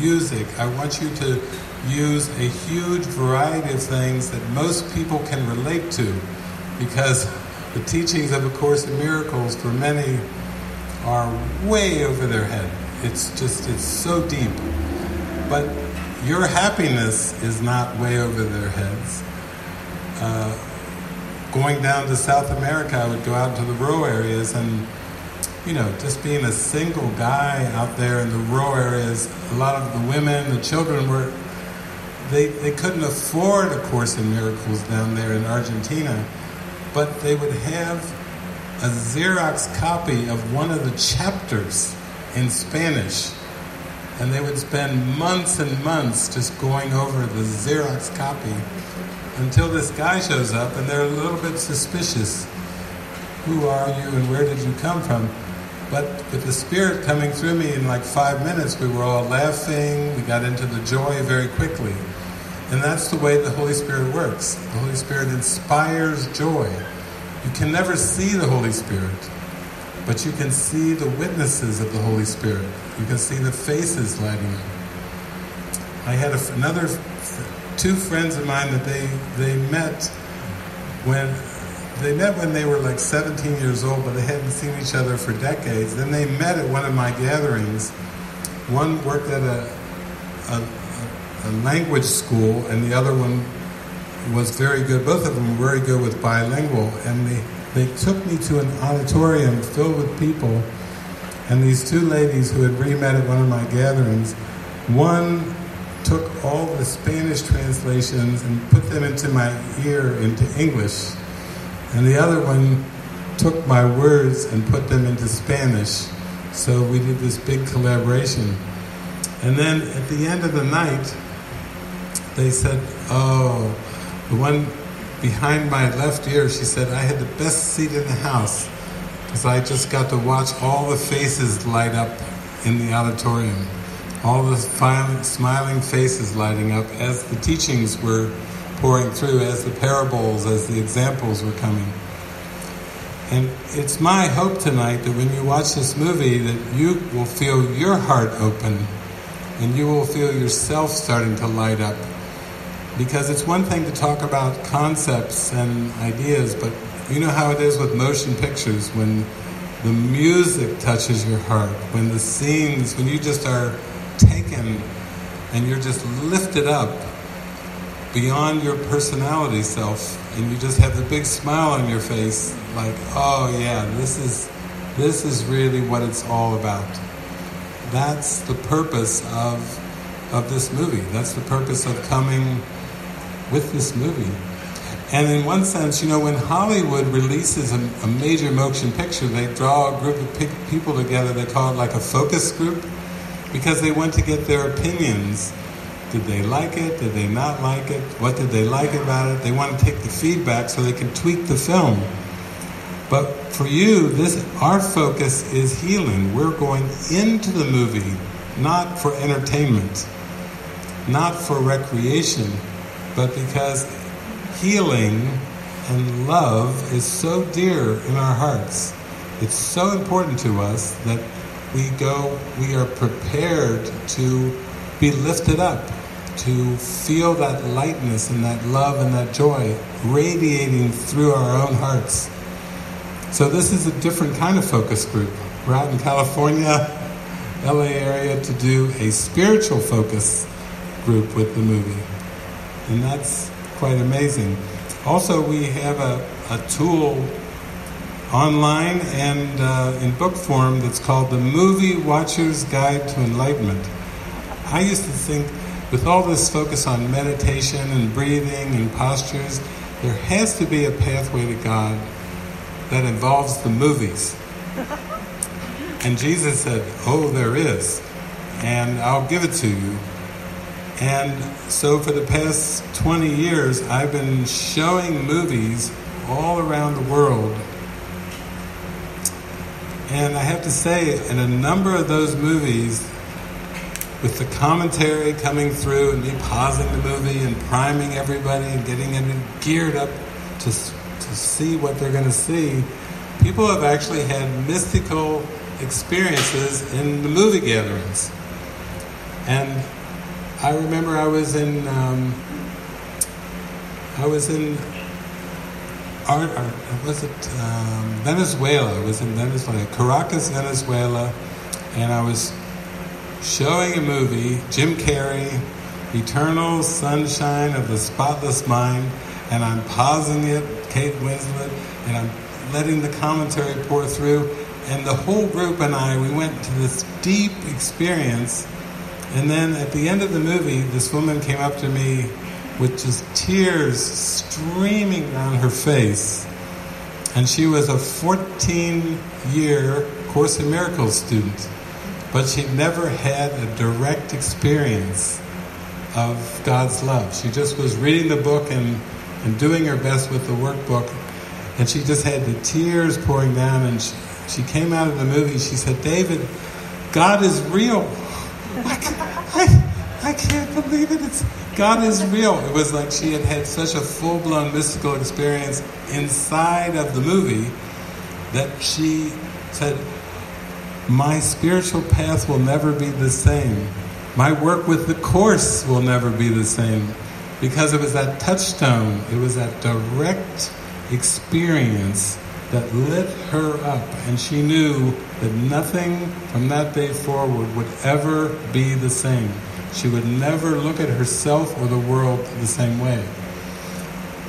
music. I want you to use a huge variety of things that most people can relate to, because the teachings of A Course in Miracles for many are way over their head. It's just, it's so deep. But your happiness is not way over their heads. Uh, going down to South America, I would go out to the rural areas and, you know, just being a single guy out there in the rural areas, a lot of the women, the children were, They, they couldn't afford A Course in Miracles down there in Argentina, but they would have a Xerox copy of one of the chapters in Spanish, and they would spend months and months just going over the Xerox copy until this guy shows up, and they're a little bit suspicious. Who are you and where did you come from? But with the Spirit coming through me in like five minutes, we were all laughing, we got into the joy very quickly. And that's the way the Holy Spirit works. The Holy Spirit inspires joy. You can never see the Holy Spirit, but you can see the witnesses of the Holy Spirit. You can see the faces lighting up. I had a, another, two friends of mine that they, they met when They met when they were like seventeen years old, but they hadn't seen each other for decades. Then they met at one of my gatherings. One worked at a, a, a language school, and the other one was very good. Both of them were very good with bilingual. And they, they took me to an auditorium filled with people. And these two ladies who had re-met at one of my gatherings, one took all the Spanish translations and put them into my ear into English. And the other one took my words and put them into Spanish. So we did this big collaboration. And then at the end of the night, they said, oh, the one behind my left ear, she said, I had the best seat in the house because I just got to watch all the faces light up in the auditorium. All the smiling faces lighting up as the teachings were pouring through, as the parables, as the examples were coming. And it's my hope tonight that when you watch this movie that you will feel your heart open and you will feel yourself starting to light up. Because it's one thing to talk about concepts and ideas, but you know how it is with motion pictures. When the music touches your heart, when the scenes, when you just are taken and you're just lifted up beyond your personality self, and you just have the big smile on your face, like, oh yeah, this is this is really what it's all about. That's the purpose of of this movie. That's the purpose of coming with this movie. And in one sense, you know, when Hollywood releases a, a major motion picture, they draw a group of people together. They call it like a focus group, because they want to get their opinions. Did they like it? Did they not like it? What did they like about it? They want to take the feedback so they can tweak the film. But for you, this our focus is healing. We're going into the movie, not for entertainment, not for recreation, but because healing and love is so dear in our hearts. It's so important to us that we go, we are prepared to be lifted up, to feel that lightness and that love and that joy radiating through our own hearts. So this is a different kind of focus group. We're out in California, L A area, to do a spiritual focus group with the movie. And that's quite amazing. Also, we have a, a tool online and uh, in book form that's called the Movie Watcher's Guide to Enlightenment. I used to think with all this focus on meditation and breathing and postures, there has to be a pathway to God that involves the movies. And Jesus said, oh, there is, and I'll give it to you. And so for the past twenty years, I've been showing movies all around the world. And I have to say, in a number of those movies, with the commentary coming through and me pausing the movie and priming everybody and getting them geared up to, to see what they're going to see, people have actually had mystical experiences in the movie gatherings. And I remember I was in, um, I was in, Art, or was it um, Venezuela? I was in Venezuela, Caracas, Venezuela, and I was showing a movie, Jim Carrey, Eternal Sunshine of the Spotless Mind, and I'm pausing it, Kate Winslet, and I'm letting the commentary pour through, and the whole group and I, we went to this deep experience, and then at the end of the movie, this woman came up to me with just tears streaming down her face. And she was a fourteen-year Course in Miracles student, but she never had a direct experience of God's love. She just was reading the book and, and doing her best with the workbook, and she just had the tears pouring down, and she, she came out of the movie, she said, David, God is real. I, I, I can't believe it. It's... God is real. It was like she had had such a full-blown mystical experience inside of the movie that she said, my spiritual path will never be the same. My work with the Course will never be the same. Because it was that touchstone, it was that direct experience that lit her up, and she knew that nothing from that day forward would ever be the same. She would never look at herself or the world the same way.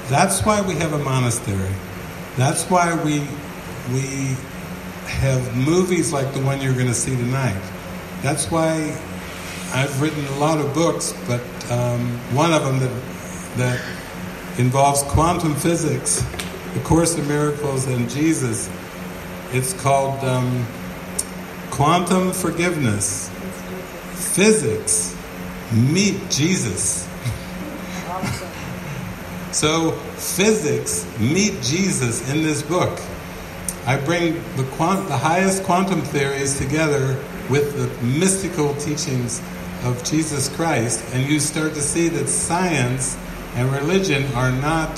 That's why we have a monastery. That's why we we have movies like the one you're going to see tonight. That's why I've written a lot of books, but um, one of them that, that involves quantum physics, A Course in Miracles, and Jesus. It's called um, Quantum Forgiveness. Physics meet Jesus. So physics meet Jesus in this book. I bring the, quant the highest quantum theories together with the mystical teachings of Jesus Christ, and you start to see that science and religion are not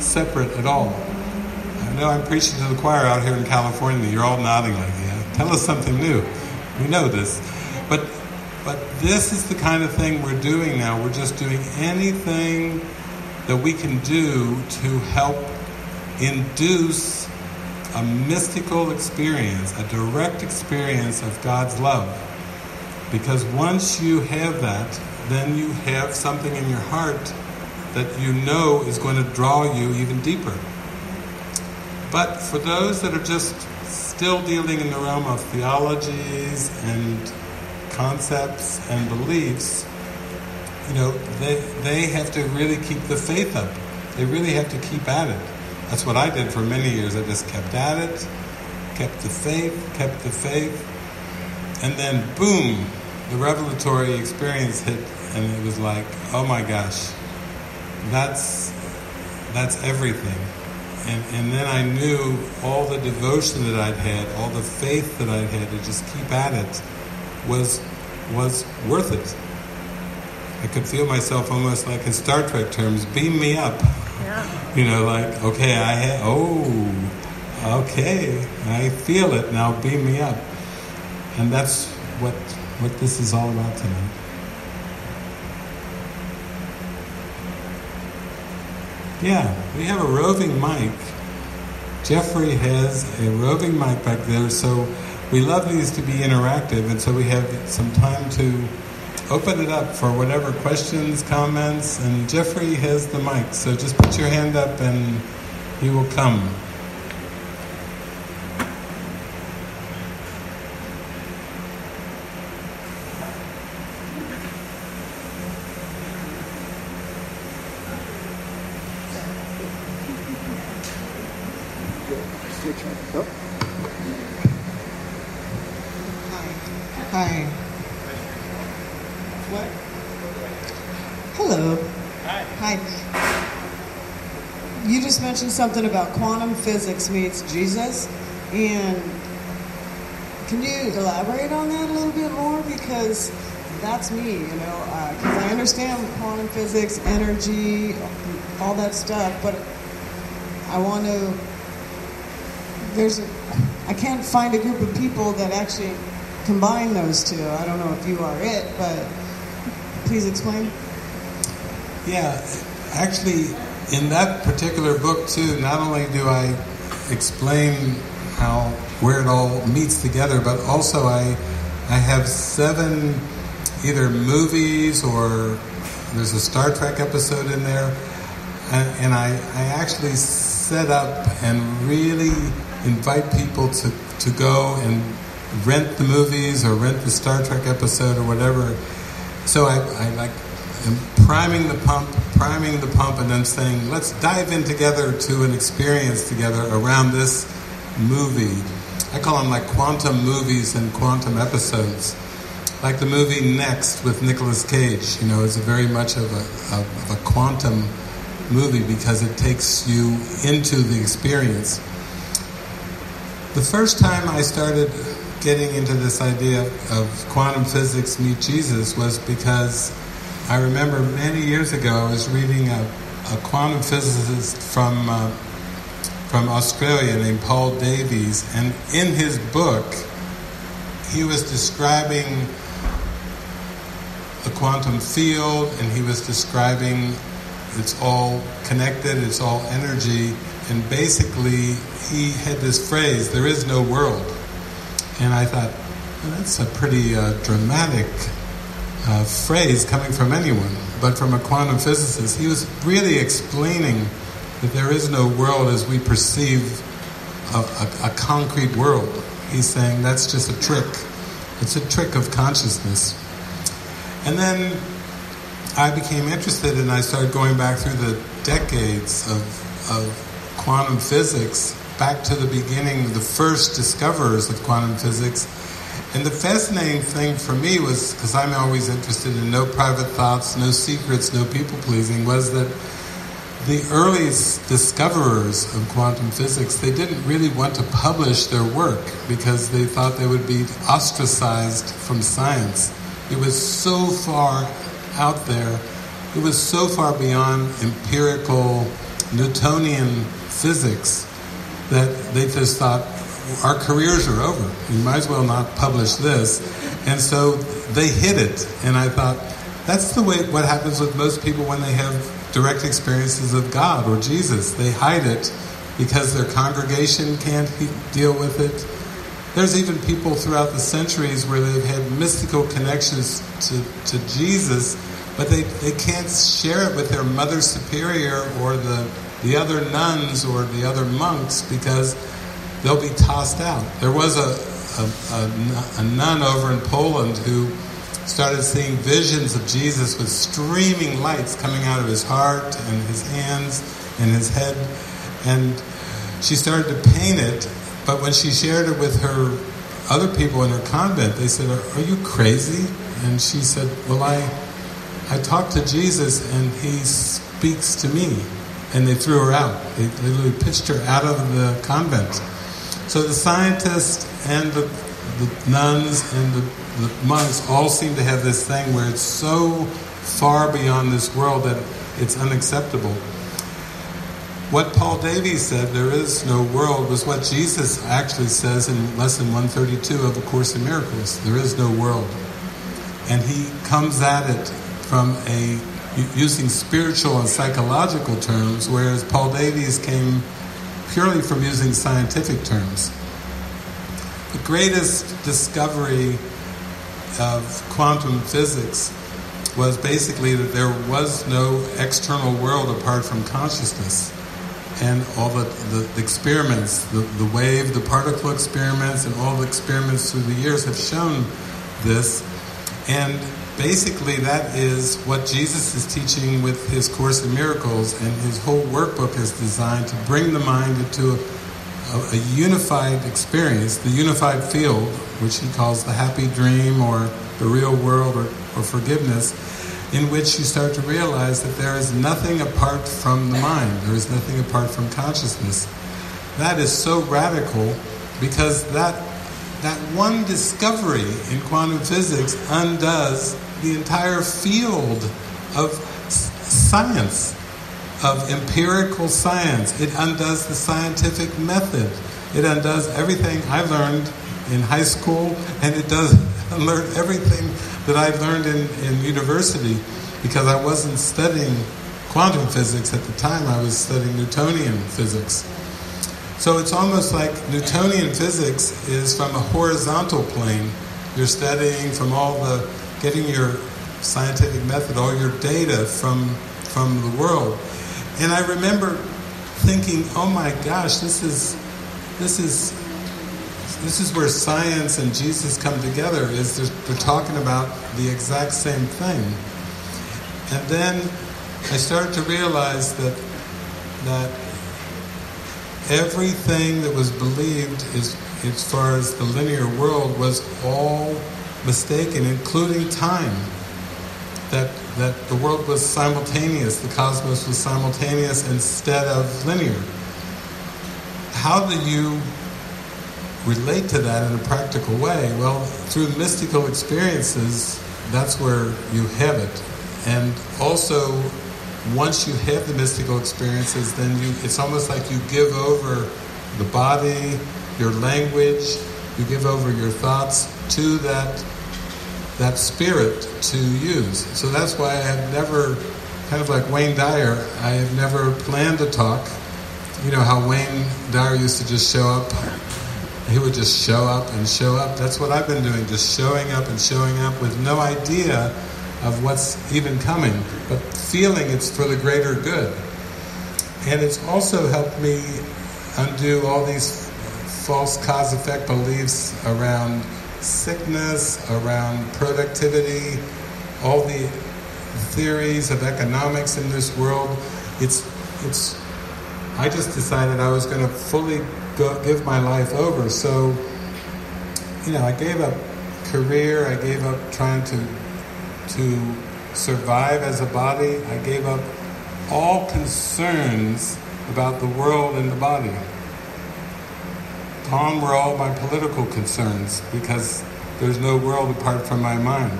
separate at all. I know I'm preaching to the choir out here in California. You're all nodding like, yeah, tell us something new. We know this. But, but this is the kind of thing we're doing now. We're just doing anything that we can do to help induce a mystical experience, a direct experience of God's love. Because once you have that, then you have something in your heart that you know is going to draw you even deeper. But for those that are just still dealing in the realm of theologies and concepts and beliefs, you know, they, they have to really keep the faith up. They really have to keep at it. That's what I did for many years. I just kept at it, kept the faith, kept the faith, and then boom, the revelatory experience hit, and it was like, oh my gosh, that's that's everything. And, and then I knew all the devotion that I'd had, all the faith that I'd had to just keep at it was was worth it. I could feel myself almost like in Star Trek terms, beam me up. Yeah. You know, like, okay, I ha oh, okay, I feel it, now beam me up. And that's what, what this is all about tonight. Yeah, we have a roving mic. Jeffrey has a roving mic back there, so we love these to be interactive, and so we have some time to open it up for whatever questions, comments, and Jeffrey has the mic, so just put your hand up and he will come. Something about quantum physics meets Jesus, and can you elaborate on that a little bit more? Because that's me, you know, because uh, I understand quantum physics, energy, all that stuff, but I want to, there's, a, I can't find a group of people that actually combine those two. I don't know if you are it, but please explain. Yeah, actually, in that particular book, too, not only do I explain how where it all meets together, but also I, I have seven either movies or there's a Star Trek episode in there, and, and I, I actually set up and really invite people to, to go and rent the movies or rent the Star Trek episode or whatever. So I, I like... and priming the pump, priming the pump, and then saying, let's dive in together to an experience together around this movie. I call them like quantum movies and quantum episodes. Like the movie Next with Nicolas Cage, you know, is a very much of a, of, of a quantum movie because it takes you into the experience. The first time I started getting into this idea of quantum physics meet Jesus was because I remember many years ago I was reading a, a quantum physicist from uh, from Australia named Paul Davies, and in his book he was describing the quantum field, and he was describing it's all connected, it's all energy, and basically he had this phrase, "There is no world." And I thought, well, that's a pretty uh, dramatic uh, phrase coming from anyone, but from a quantum physicist. He was really explaining that there is no world as we perceive a, a, a concrete world. He's saying that's just a trick. It's a trick of consciousness. And then I became interested, and I started going back through the decades of, of quantum physics, back to the beginning, the first discoverers of quantum physics. And the fascinating thing for me was, because I'm always interested in no private thoughts, no secrets, no people-pleasing, was that the earliest discoverers of quantum physics, they didn't really want to publish their work because they thought they would be ostracized from science. It was so far out there, it was so far beyond empirical Newtonian physics that they just thought, our careers are over. We might as well not publish this. And so they hid it. And I thought, that's the way what happens with most people when they have direct experiences of God or Jesus. They hide it because their congregation can't deal with it. There's even people throughout the centuries where they've had mystical connections to, to Jesus, but they, they can't share it with their mother superior or the, the other nuns or the other monks because they'll be tossed out. There was a, a, a, a nun over in Poland who started seeing visions of Jesus with streaming lights coming out of his heart and his hands and his head. And she started to paint it, but when she shared it with her other people in her convent, they said, "Are you crazy?" And she said, "Well, I, I talked to Jesus and he speaks to me." And they threw her out. They literally pitched her out of the convent. So the scientists and the, the nuns and the, the monks all seem to have this thing where it's so far beyond this world that it's unacceptable. What Paul Davies said, there is no world, was what Jesus actually says in Lesson one thirty-two of A Course in Miracles. There is no world. And he comes at it from a using spiritual and psychological terms, whereas Paul Davies came purely from using scientific terms. The greatest discovery of quantum physics was basically that there was no external world apart from consciousness. And all the, the, the experiments, the, the wave, the particle experiments, and all the experiments through the years have shown this. And basically, that is what Jesus is teaching with his Course in Miracles, and his whole workbook is designed to bring the mind into a, a, a unified experience, the unified field, which he calls the happy dream or the real world or, or forgiveness, in which you start to realize that there is nothing apart from the mind, there is nothing apart from consciousness. That is so radical because that, that one discovery in quantum physics undoes the entire field of science, of empirical science. It undoes the scientific method. It undoes everything I learned in high school, and it does unlearn everything that I learned in, in university, because I wasn't studying quantum physics at the time. I was studying Newtonian physics. So it's almost like Newtonian physics is from a horizontal plane. You're studying from all the, getting your scientific method, all your data from from the world. And I remember thinking, oh my gosh, this is this is this is where science and Jesus come together. Is they're, they're talking about the exact same thing. And then I started to realize that that everything that was believed is, as far as the linear world, was all mistaken, including time. That that the world was simultaneous, the cosmos was simultaneous instead of linear. How do you relate to that in a practical way? Well, through mystical experiences, that's where you have it. And also, once you have the mystical experiences, then you, it's almost like you give over the body, your language, you give over your thoughts to that that spirit to use. So that's why I have never, kind of like Wayne Dyer, I have never planned a talk. you know, how Wayne Dyer used to just show up. He would just show up and show up. That's what I've been doing, just showing up and showing up with no idea of what's even coming, but feeling it's for the greater good. And it's also helped me undo all these false cause-effect beliefs around sickness, around productivity, all the theories of economics in this world. It's, it's, I just decided I was going to fully go, give my life over. So, you know, I gave up career, I gave up trying to, to survive as a body, I gave up all concerns about the world and the body. Gone were all my political concerns, because there's no world apart from my mind.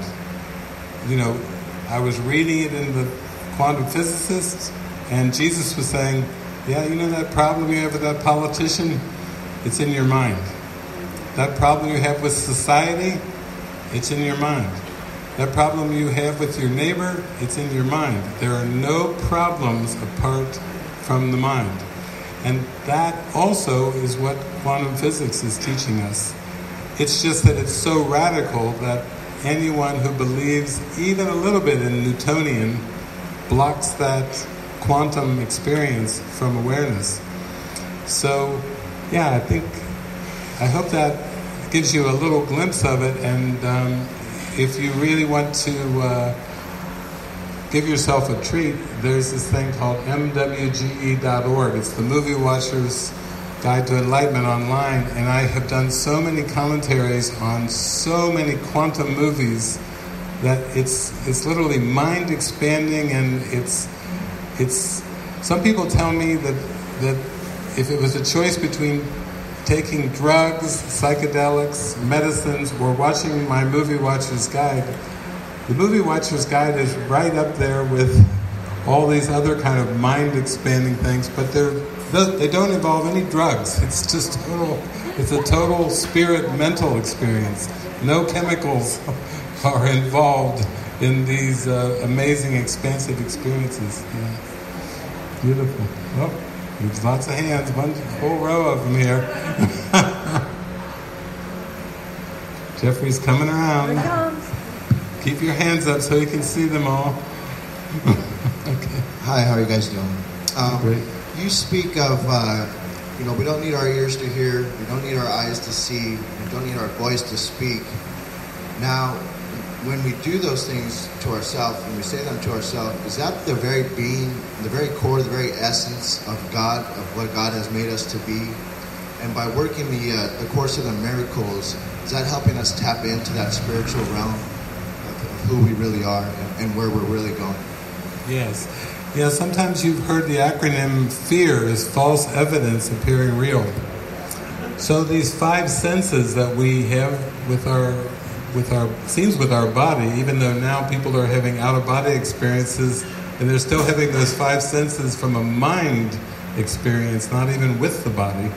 You know, I was reading it in the quantum physicists, and Jesus was saying, yeah, you know that problem you have with that politician? It's in your mind. That problem you have with society? It's in your mind. That problem you have with your neighbor? It's in your mind. There are no problems apart from the mind. And that also is what quantum physics is teaching us. It's just that it's so radical that anyone who believes even a little bit in Newtonian blocks that quantum experience from awareness. So, yeah, I think, I hope that gives you a little glimpse of it. And um, if you really want to uh, give yourself a treat, there's this thing called M W G E dot org. It's the Movie Watcher's Guide to Enlightenment online, and I have done so many commentaries on so many quantum movies that it's it's literally mind expanding, and it's it's some people tell me that that if it was a choice between taking drugs, psychedelics, medicines, or watching my Movie Watcher's Guide, the Movie Watcher's Guide is right up there with all these other kind of mind-expanding things, but they're, they don't involve any drugs. It's just total, it's a total spirit mental experience. No chemicals are involved in these uh, amazing, expansive experiences. Yeah. Beautiful. Oh, there's lots of hands, one whole row of them here. Jeffrey's coming around. Keep your hands up so you can see them all. Okay. Hi, how are you guys doing? Um, Great. You speak of, uh, you know, we don't need our ears to hear, we don't need our eyes to see, we don't need our voice to speak. Now, when we do those things to ourselves, when we say them to ourselves, is that the very being, the very core, the very essence of God, of what God has made us to be? And by working the, uh, the Course in Miracles, is that helping us tap into that spiritual realm? Who we really are and where we're really going. Yes. Yeah, sometimes you've heard the acronym FEAR is false evidence appearing real. So these five senses that we have with our, with our, seems with our body, even though now people are having out-of-body experiences, and they're still having those five senses from a mind experience, not even with the body.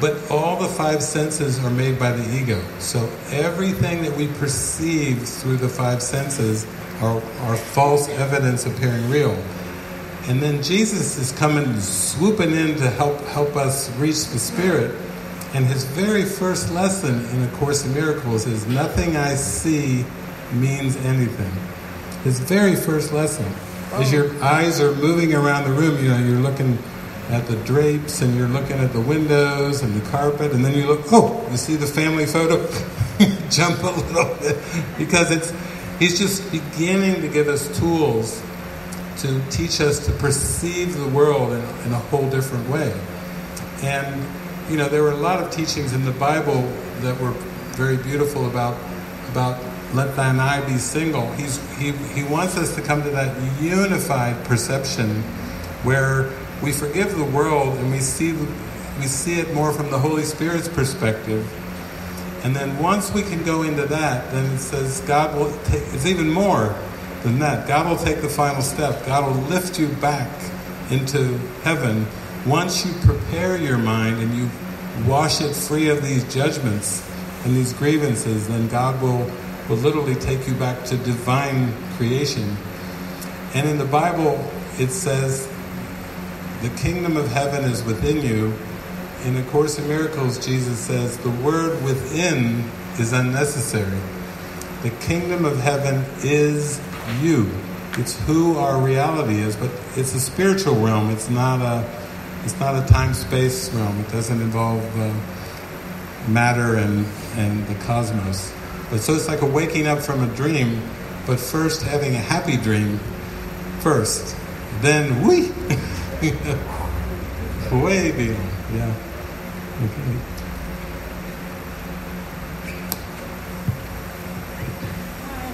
But all the five senses are made by the ego. So everything that we perceive through the five senses are, are false evidence appearing real. And then Jesus is coming, swooping in to help, help us reach the Spirit. And his very first lesson in A Course in Miracles is, nothing I see means anything. His very first lesson. As your eyes are moving around the room, you know, you're looking at the drapes, and you're looking at the windows and the carpet, and then you look, oh, you see the family photo, jump a little bit, because it's he's just beginning to give us tools to teach us to perceive the world in, in a whole different way. And, you know, there were a lot of teachings in the Bible that were very beautiful about, about let thine eye be single. He's, he, he wants us to come to that unified perception where we forgive the world, and we see we see it more from the Holy Spirit's perspective. And then once we can go into that, then it says God will take, it's even more than that. God will take the final step. God will lift you back into heaven once you prepare your mind and you wash it free of these judgments and these grievances. Then God will, will literally take you back to divine creation. And in the Bible, it says The kingdom of heaven is within you. In A Course in Miracles, Jesus says, the word within is unnecessary. The kingdom of heaven is you. It's who our reality is, but it's a spiritual realm. It's not a, it's not a time-space realm. It doesn't involve uh, matter and, and the cosmos. But so it's like a waking up from a dream, but first having a happy dream first. Then we way beyond. Yeah. Okay.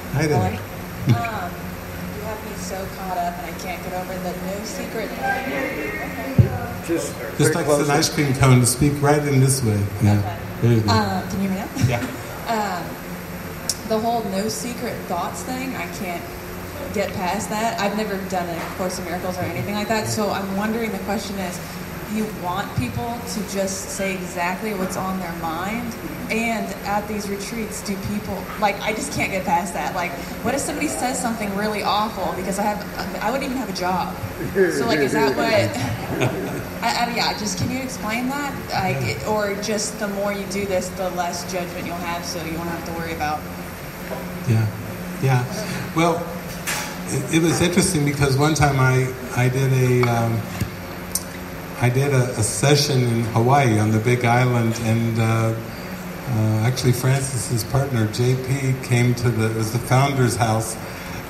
Hi, Hi there. Um, you have me so caught up, and I can't get over the new secret. Okay. Just, just like an ice cream cone, speak right in this way. Yeah. Okay. You uh, can you hear me now? Yeah. um, the whole no secret thoughts thing, I can't get past that. I've never done a Course in Miracles or anything like that, so I'm wondering, the question is, you want people to just say exactly what's on their mind? And at these retreats, do people, like, I just can't get past that. Like, what if somebody says something really awful because I have, I wouldn't even have a job. So, like, is that what, I, I, yeah, just, can you explain that? Like, or just the more you do this, the less judgment you'll have, so you won't have to worry about. Yeah, yeah. Well, it, it was interesting because one time I, I did a, um, I did a, a session in Hawaii on the Big Island, and uh, uh, actually Frances's partner, J P, came to the, it was the founder's house,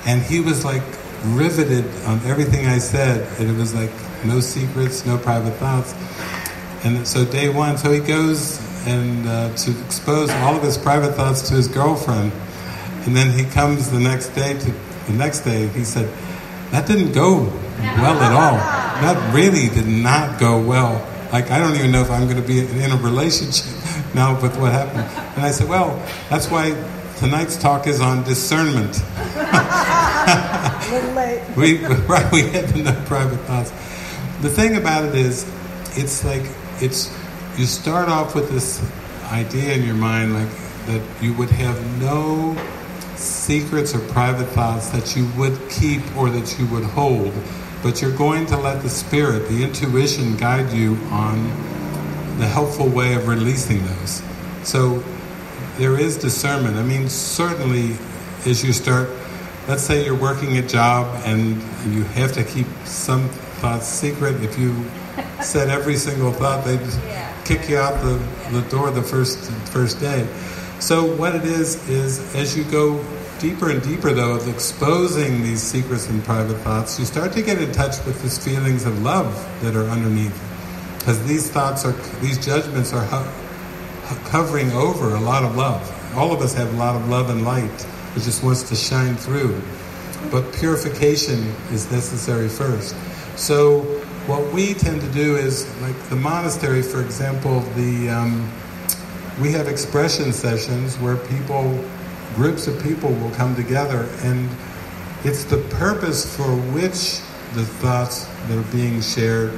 and he was like riveted on everything I said, and it was like no secrets, no private thoughts. And so day one, so he goes and uh, to expose all of his private thoughts to his girlfriend, and then he comes the next day, to the next day, he said, that didn't go well at all. That really did not go well. Like, I don't even know if I'm going to be in a relationship now with what happened. And I said, well, that's why tonight's talk is on discernment. A little late. we, right, we had no private thoughts. The thing about it is, it's like, it's you start off with this idea in your mind, like, that you would have no secrets or private thoughts that you would keep or that you would hold, but you're going to let the spirit, the intuition, guide you on the helpful way of releasing those. So there is discernment. I mean, certainly as you start, let's say you're working a job and you have to keep some thoughts secret. If you said every single thought, they'd yeah. kick you out the, the door the first first day. So what it is, is as you go deeper and deeper, though, of exposing these secrets and private thoughts, you start to get in touch with these feelings of love that are underneath. Because these thoughts are, these judgments are covering over a lot of love. All of us have a lot of love and light. It just wants to shine through. But purification is necessary first. So what we tend to do is, like the monastery, for example, the... Um, we have expression sessions where people, groups of people will come together, and it's the purpose for which the thoughts that are being shared,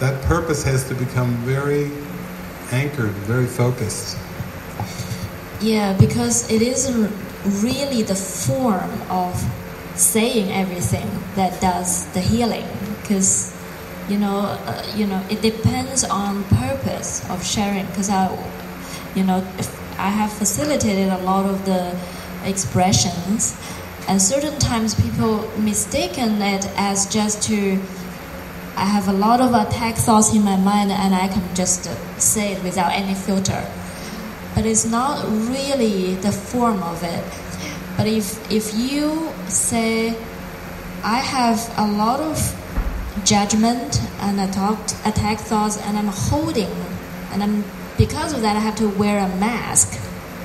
that purpose has to become very anchored, very focused. Yeah, because it isn't really the form of saying everything that does the healing, because you know, uh, you know, it depends on purpose of sharing, because I You know, I have facilitated a lot of the expressions, and certain times people mistaken it as just to, I have a lot of attack thoughts in my mind and I can just say it without any filter. But it's not really the form of it. But if, if you say, I have a lot of judgment and attack thoughts and I'm holding, and I'm because of that, I have to wear a mask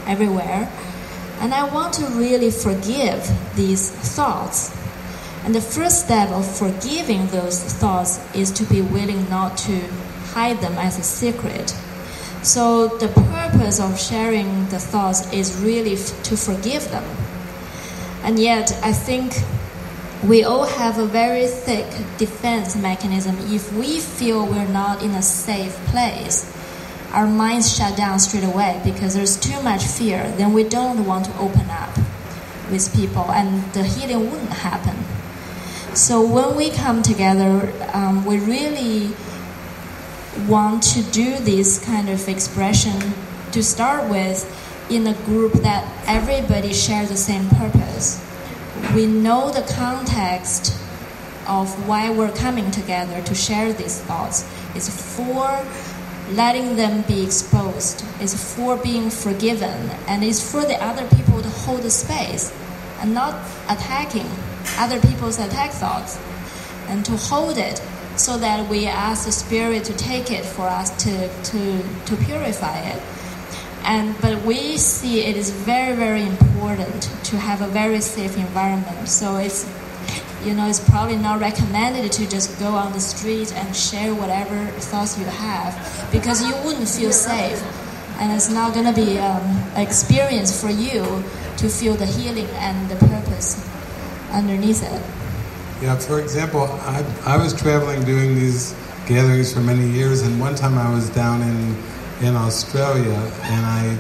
everywhere. And I want to really forgive these thoughts. And the first step of forgiving those thoughts is to be willing not to hide them as a secret. So the purpose of sharing the thoughts is really f- to forgive them. And yet, I think we all have a very thick defense mechanism. If we feel we're not in a safe place, our minds shut down straight away because there's too much fear. Then we don't want to open up with people, and the healing wouldn't happen. So when we come together, um, we really want to do this kind of expression to start with in a group that everybody shares the same purpose. We know the context of why we're coming together to share these thoughts. It's for letting them be exposed. It's for being forgiven. And it's for the other people to hold the space and not attacking other people's attack thoughts, and to hold it so that we ask the Spirit to take it for us to, to, to purify it. And, but we see it is very, very important to have a very safe environment. So it's, you know, it's probably not recommended to just go on the street and share whatever thoughts you have, because you wouldn't feel safe. And it's not going to be um, an experience for you to feel the healing and the purpose underneath it. Yeah, for example, I, I was traveling doing these gatherings for many years, and one time I was down in in Australia, and I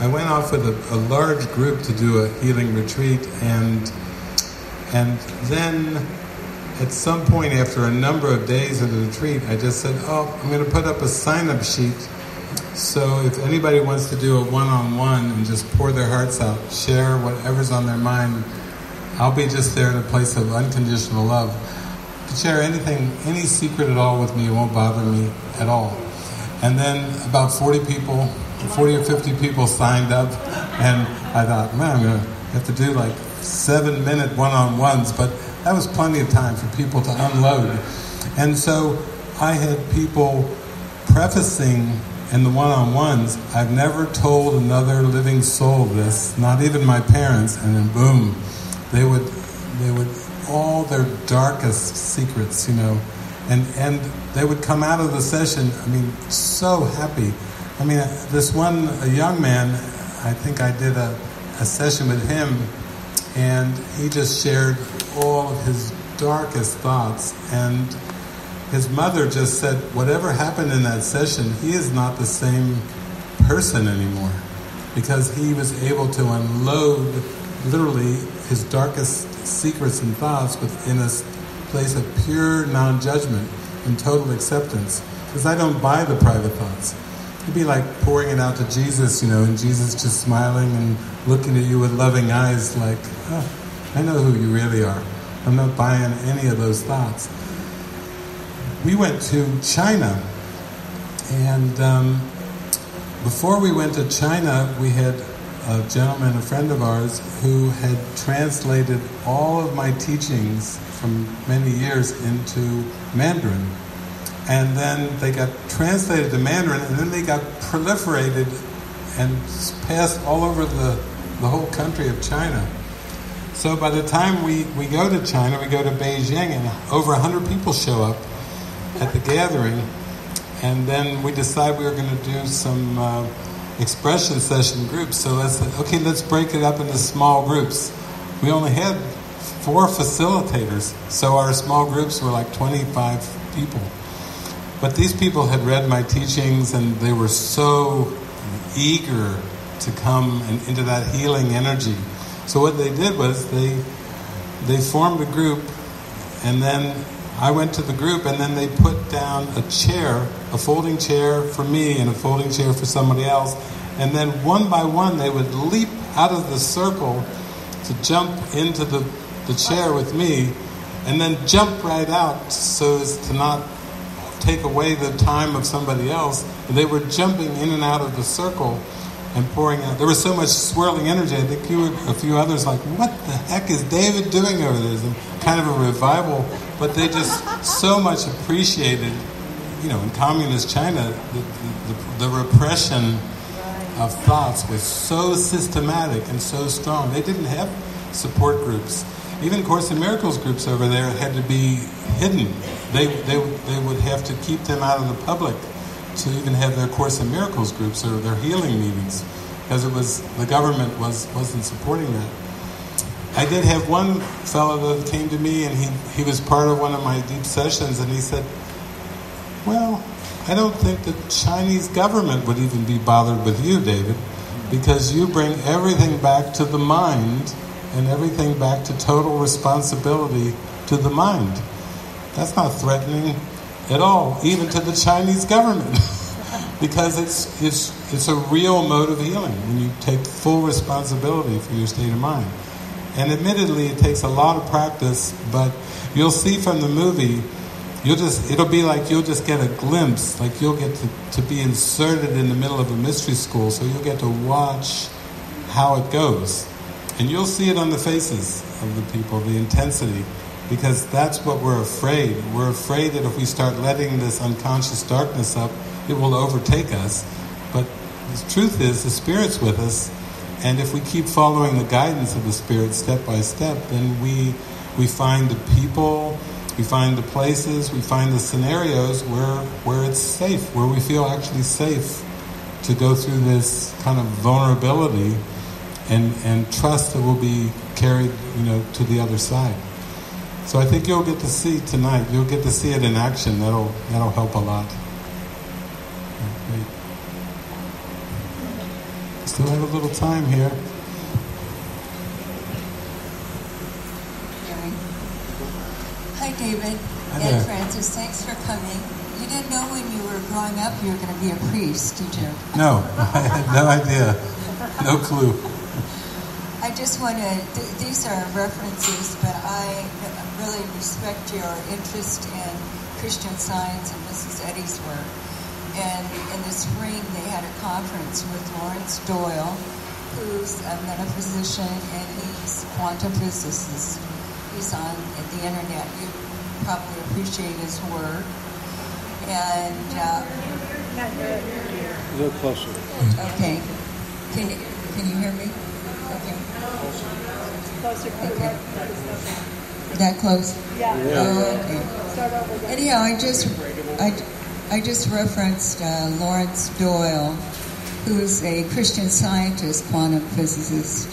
I went off with a, a large group to do a healing retreat, and and then at some point after a number of days of the retreat, I just said, oh, I'm going to put up a sign-up sheet, so if anybody wants to do a one-on-one and just pour their hearts out, share whatever's on their mind, I'll be just there in a place of unconditional love. Share anything, any secret at all with me, it won't bother me at all. And then about forty people, forty or fifty people signed up, and I thought, man, I'm going to have to do like seven minute one-on-ones, but that was plenty of time for people to unload. And so I had people prefacing in the one-on-ones, I've never told another living soul this, not even my parents, and then boom, they would, they would, all their darkest secrets, you know, And and they would come out of the session, I mean, so happy. I mean, this one a young man, I think I did a, a session with him, and he just shared all of his darkest thoughts. And his mother just said, whatever happened in that session, he is not the same person anymore, because he was able to unload literally his darkest secrets and thoughts within us. Place of pure non-judgment and total acceptance, because I don't buy the private thoughts. It'd be like pouring it out to Jesus, you know, and Jesus just smiling and looking at you with loving eyes like, oh, I know who you really are. I'm not buying any of those thoughts. We went to China, and um, before we went to China, we had a gentleman, a friend of ours, who had translated all of my teachings from many years into Mandarin. And then they got translated to Mandarin, and then they got proliferated and passed all over the, the whole country of China. So by the time we, we go to China, we go to Beijing, and over one hundred people show up at the gathering. And then we decide we were going to do some uh, expression session groups. So let's say, okay, let's break it up into small groups. We only had four facilitators, so our small groups were like twenty-five people. But these people had read my teachings, and they were so eager to come and into that healing energy. So what they did was they they formed a group, and then I went to the group, and then they put down a chair, a folding chair for me and a folding chair for somebody else, and then one by one they would leap out of the circle to jump into the the chair with me, and then jump right out so as to not take away the time of somebody else. And they were jumping in and out of the circle and pouring out. There was so much swirling energy. I think you were, a few others like, what the heck is David doing over there? It's kind of a revival, but they just so much appreciated, you know, in communist China, the, the, the repression of thoughts was so systematic and so strong. They didn't have support groups. Even Course in Miracles groups over there had to be hidden. They, they they would have to keep them out of the public to even have their Course in Miracles groups or their healing meetings, because it was the government was, wasn't supporting that. I did have one fellow that came to me, and he, he was part of one of my deep sessions, and he said, well, I don't think the Chinese government would even be bothered with you, David, because you bring everything back to the mind and everything back to total responsibility to the mind. That's not threatening at all, even to the Chinese government, because it's, it's, it's a real mode of healing when you take full responsibility for your state of mind. And admittedly, it takes a lot of practice, but you'll see from the movie, you'll just, it'll be like you'll just get a glimpse, like you'll get to, to be inserted in the middle of a mystery school, so you'll get to watch how it goes. And you'll see it on the faces of the people, the intensity, because that's what we're afraid. We're afraid that if we start letting this unconscious darkness up, it will overtake us. But the truth is, the Spirit's with us, and if we keep following the guidance of the Spirit step by step, then we we find the people, we find the places, we find the scenarios where where it's safe, where we feel actually safe to go through this kind of vulnerability and, and trust that will be carried, you know, to the other side. So I think you'll get to see tonight, you'll get to see it in action. That'll that'll help a lot. Okay. Still have a little time here. Hi, David. Hi and Frances, thanks for coming. You didn't know when you were growing up you were going to be a priest, did you? No, I had no idea. No clue. I just want to, th- these are references, but I really respect your interest in Christian Science and Missus Eddy's work. And in the spring, they had a conference with Lawrence Doyle, who's a metaphysician, and he's a quantum physicist. He's on the internet. You probably appreciate his work. And uh, a little closer. Okay. Can you, can you hear me? Okay. Closer. Okay. That close? Yeah. Oh, okay. Anyhow, I just I. I just referenced uh, Lawrence Doyle, who's a Christian Scientist, quantum physicist,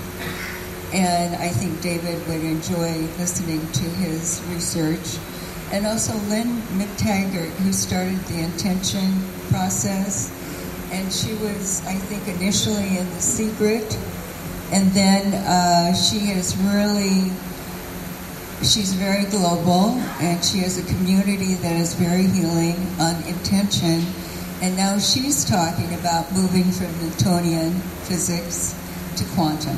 and I think David would enjoy listening to his research. And also Lynn McTaggart, who started the intention process, and she was, I think, initially in The Secret, and then uh, she has really... She's very global, and she has a community that is very healing on intention. And now she's talking about moving from Newtonian physics to quantum.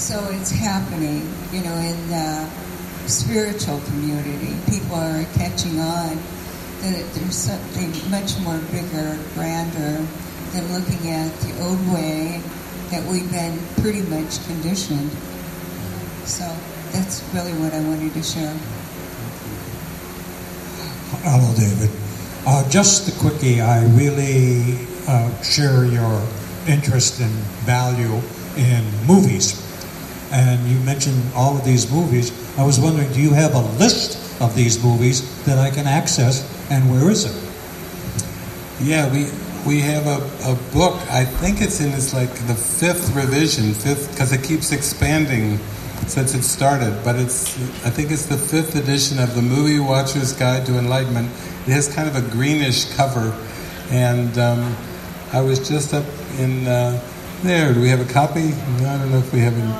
So it's happening, you know, in the spiritual community. People are catching on that there's something much more bigger, grander than looking at the old way that we've been pretty much conditioned. So... that's really what I wanted to share. Hello, David. Uh, just a quickie. I really uh, share your interest and value in movies. And you mentioned all of these movies. I was wondering, do you have a list of these movies that I can access, and where is it? Yeah, we we have a, a book. I think it's in it's like the fifth revision, fifth, because it keeps expanding since it started, but it's I think it's the fifth edition of the Movie Watcher's Guide to Enlightenment. It has kind of a greenish cover, and um, I was just up in uh, there. Do we have a copy? I don't know if we have it,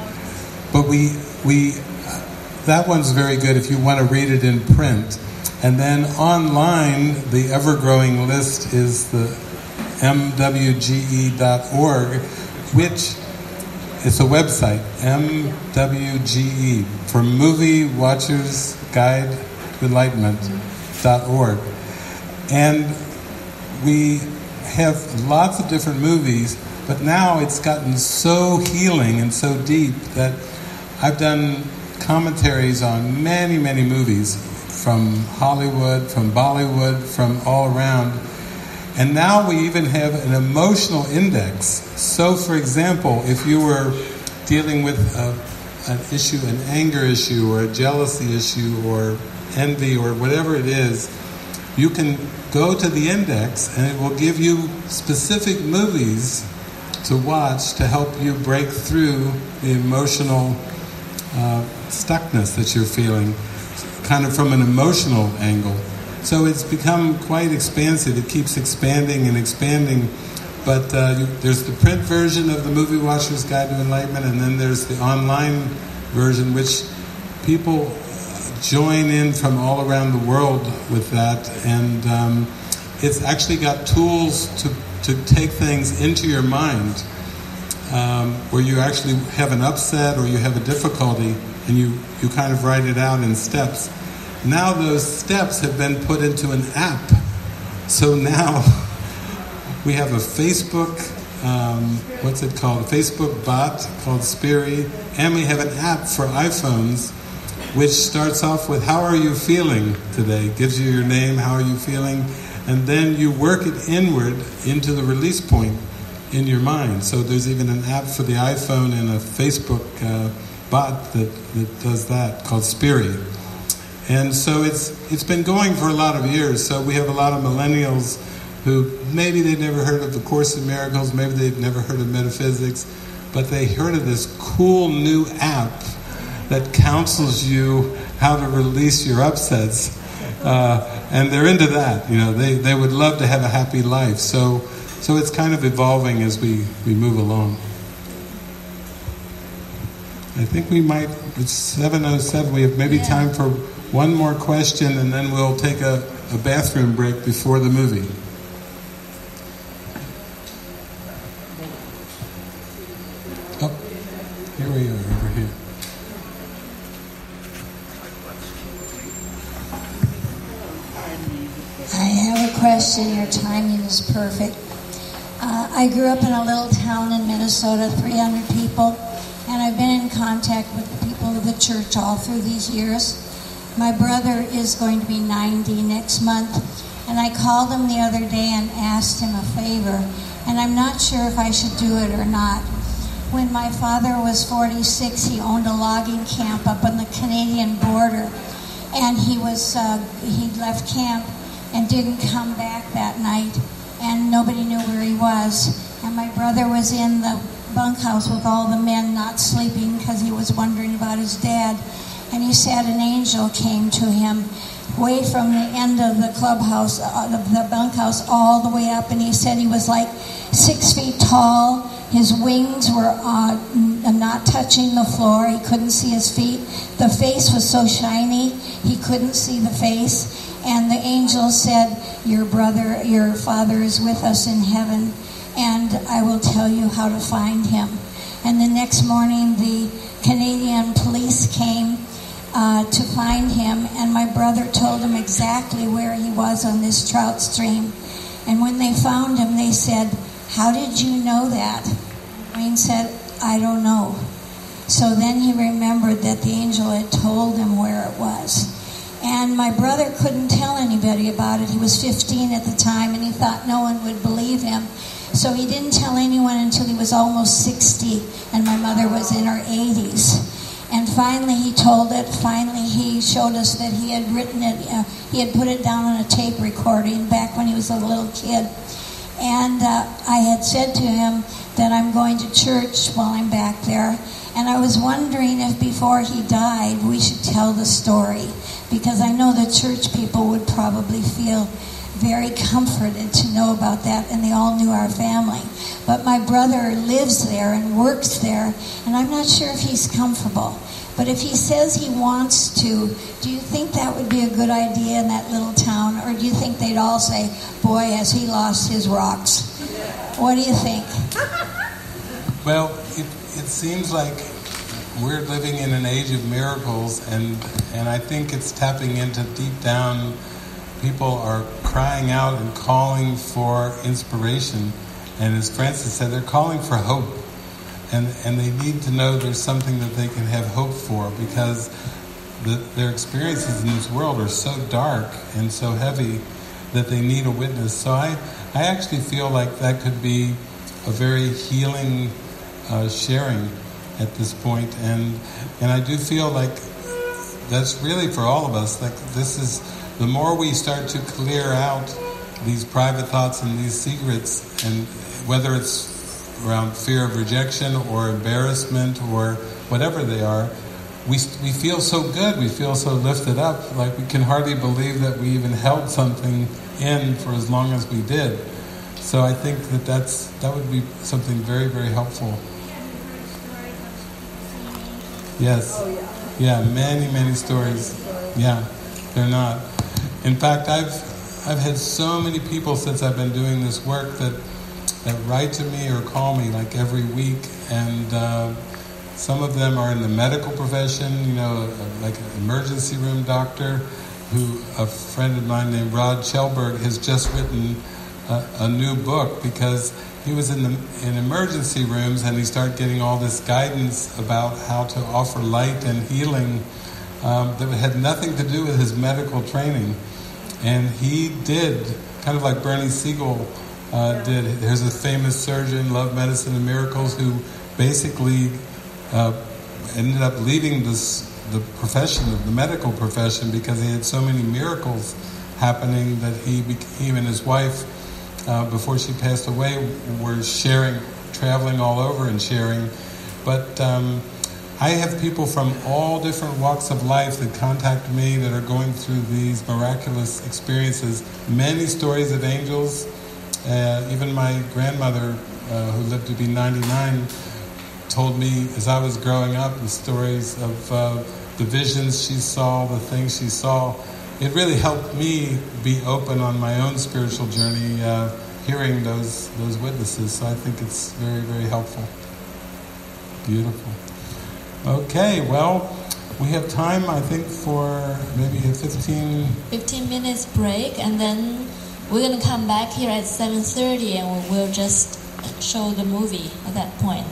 but we we uh, that one's very good if you want to read it in print. And then online, the ever-growing list is the m w g e dot org, which. It's a website, M W G E, for Movie Watcher's Guide to Enlightenment dot org. And we have lots of different movies, but now it's gotten so healing and so deep that I've done commentaries on many, many movies from Hollywood, from Bollywood, from all around. And now we even have an emotional index. So, for example, if you were dealing with a, an issue, an anger issue, or a jealousy issue, or envy, or whatever it is, you can go to the index, and it will give you specific movies to watch to help you break through the emotional uh, stuckness that you're feeling, kind of from an emotional angle. So it's become quite expansive. It keeps expanding and expanding. But uh, you, there's the print version of the Movie Watcher's Guide to Enlightenment, and then there's the online version, which people join in from all around the world with that, and um, it's actually got tools to, to take things into your mind um, where you actually have an upset or you have a difficulty, and you, you kind of write it out in steps. Now those steps have been put into an app. So now we have a Facebook, um, what's it called? A Facebook bot called Spiri, and we have an app for iPhones which starts off with, how are you feeling today? Gives you your name, how are you feeling? And then you work it inward into the release point in your mind. So there's even an app for the iPhone and a Facebook uh, bot that, that does that called Spiri. And so it's it's been going for a lot of years, so we have a lot of millennials who maybe they've never heard of A Course in Miracles, maybe they've never heard of metaphysics, but they heard of this cool new app that counsels you how to release your upsets. Uh, and they're into that, you know, they, they would love to have a happy life. So so it's kind of evolving as we, we move along. I think we might, it's seven oh seven, we have maybe yeah. time for one more question, and then we'll take a, a bathroom break before the movie. Oh, here we are, over here. I have a question. Your timing is perfect. Uh, I grew up in a little town in Minnesota, three hundred people, and I've been in contact with people of the church all through these years. My brother is going to be ninety next month, and I called him the other day and asked him a favor, and I'm not sure if I should do it or not. When my father was forty-six, he owned a logging camp up on the Canadian border, and he was uh, he left camp and didn't come back that night, and nobody knew where he was. And my brother was in the bunkhouse with all the men not sleeping because he was wondering about his dad. And he said an angel came to him way from the end of the clubhouse, uh, the, the bunkhouse, all the way up. And he said he was like six feet tall. His wings were uh, not touching the floor. He couldn't see his feet. The face was so shiny, he couldn't see the face. And the angel said, your brother, your father is with us in heaven, and I will tell you how to find him. And the next morning, the Canadian police came Uh, to find him, and my brother told him exactly where he was on this trout stream. And when they found him, they said, how did you know that? Wayne said, I don't know. So then he remembered that the angel had told him where it was. And my brother couldn't tell anybody about it. He was fifteen at the time, and he thought no one would believe him. So he didn't tell anyone until he was almost sixty, and my mother was in her eighties. And finally he told it, finally he showed us that he had written it, uh, he had put it down on a tape recording back when he was a little kid. And uh, I had said to him that I'm going to church while I'm back there. And I was wondering if before he died we should tell the story, because I know the church people would probably feel very comforted to know about that, and they all knew our family. But my brother lives there and works there, and I'm not sure if he's comfortable. But if he says he wants to, do you think that would be a good idea in that little town? Or do you think they'd all say, boy, has he lost his rocks? What do you think? Well, it, it seems like we're living in an age of miracles, and, and I think it's tapping into deep down. People are crying out and calling for inspiration. And as Frances said, they're calling for hope. And and they need to know there's something that they can have hope for, because the, their experiences in this world are so dark and so heavy that they need a witness. So I, I actually feel like that could be a very healing uh, sharing at this point. And, and I do feel like that's really for all of us. Like this is... The more we start to clear out these private thoughts and these secrets, and whether it's around fear of rejection or embarrassment or whatever they are, we we feel so good, we feel so lifted up, like we can hardly believe that we even held something in for as long as we did. So I think that that's, that would be something very, very helpful. Yes. Yeah, many, many stories. Yeah, they're not. In fact, I've I've had so many people since I've been doing this work that that write to me or call me like every week, and uh, some of them are in the medical profession, you know, like an emergency room doctor, who a friend of mine named Rod Shelberg has just written a, a new book because he was in the in emergency rooms and he started getting all this guidance about how to offer light and healing um, that had nothing to do with his medical training. And he did, kind of like Bernie Siegel uh, did. There's a famous surgeon, Love, Medicine, and Miracles, who basically uh, ended up leaving this, the profession, of the medical profession, because he had so many miracles happening that he, became, and his wife, uh, before she passed away, were sharing, traveling all over and sharing. But um, I have people from all different walks of life that contact me that are going through these miraculous experiences. Many stories of angels. Uh, even my grandmother, uh, who lived to be ninety-nine, told me as I was growing up the stories of uh, the visions she saw, the things she saw. It really helped me be open on my own spiritual journey, uh, hearing those those witnesses. So I think it's very, very helpful. Beautiful. Okay, well, we have time, I think, for maybe a fifteen... fifteen minutes break, and then we're going to come back here at seven thirty, and we'll just show the movie at that point.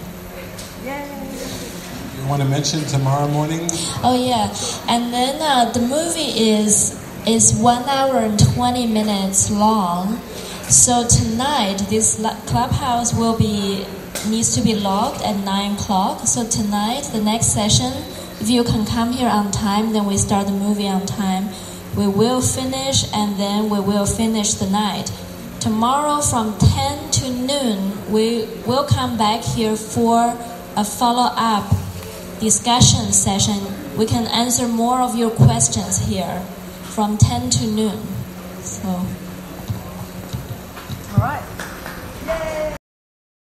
You want to mention tomorrow morning? Oh yeah, and then uh, the movie is is one hour and twenty minutes long. So tonight, this clubhouse will be needs to be locked at nine o'clock. So tonight, the next session, if you can come here on time, then we start the movie on time. We will finish, and then we will finish the night. Tomorrow from ten to noon, we will come back here for a follow-up discussion session. We can answer more of your questions here from ten to noon. So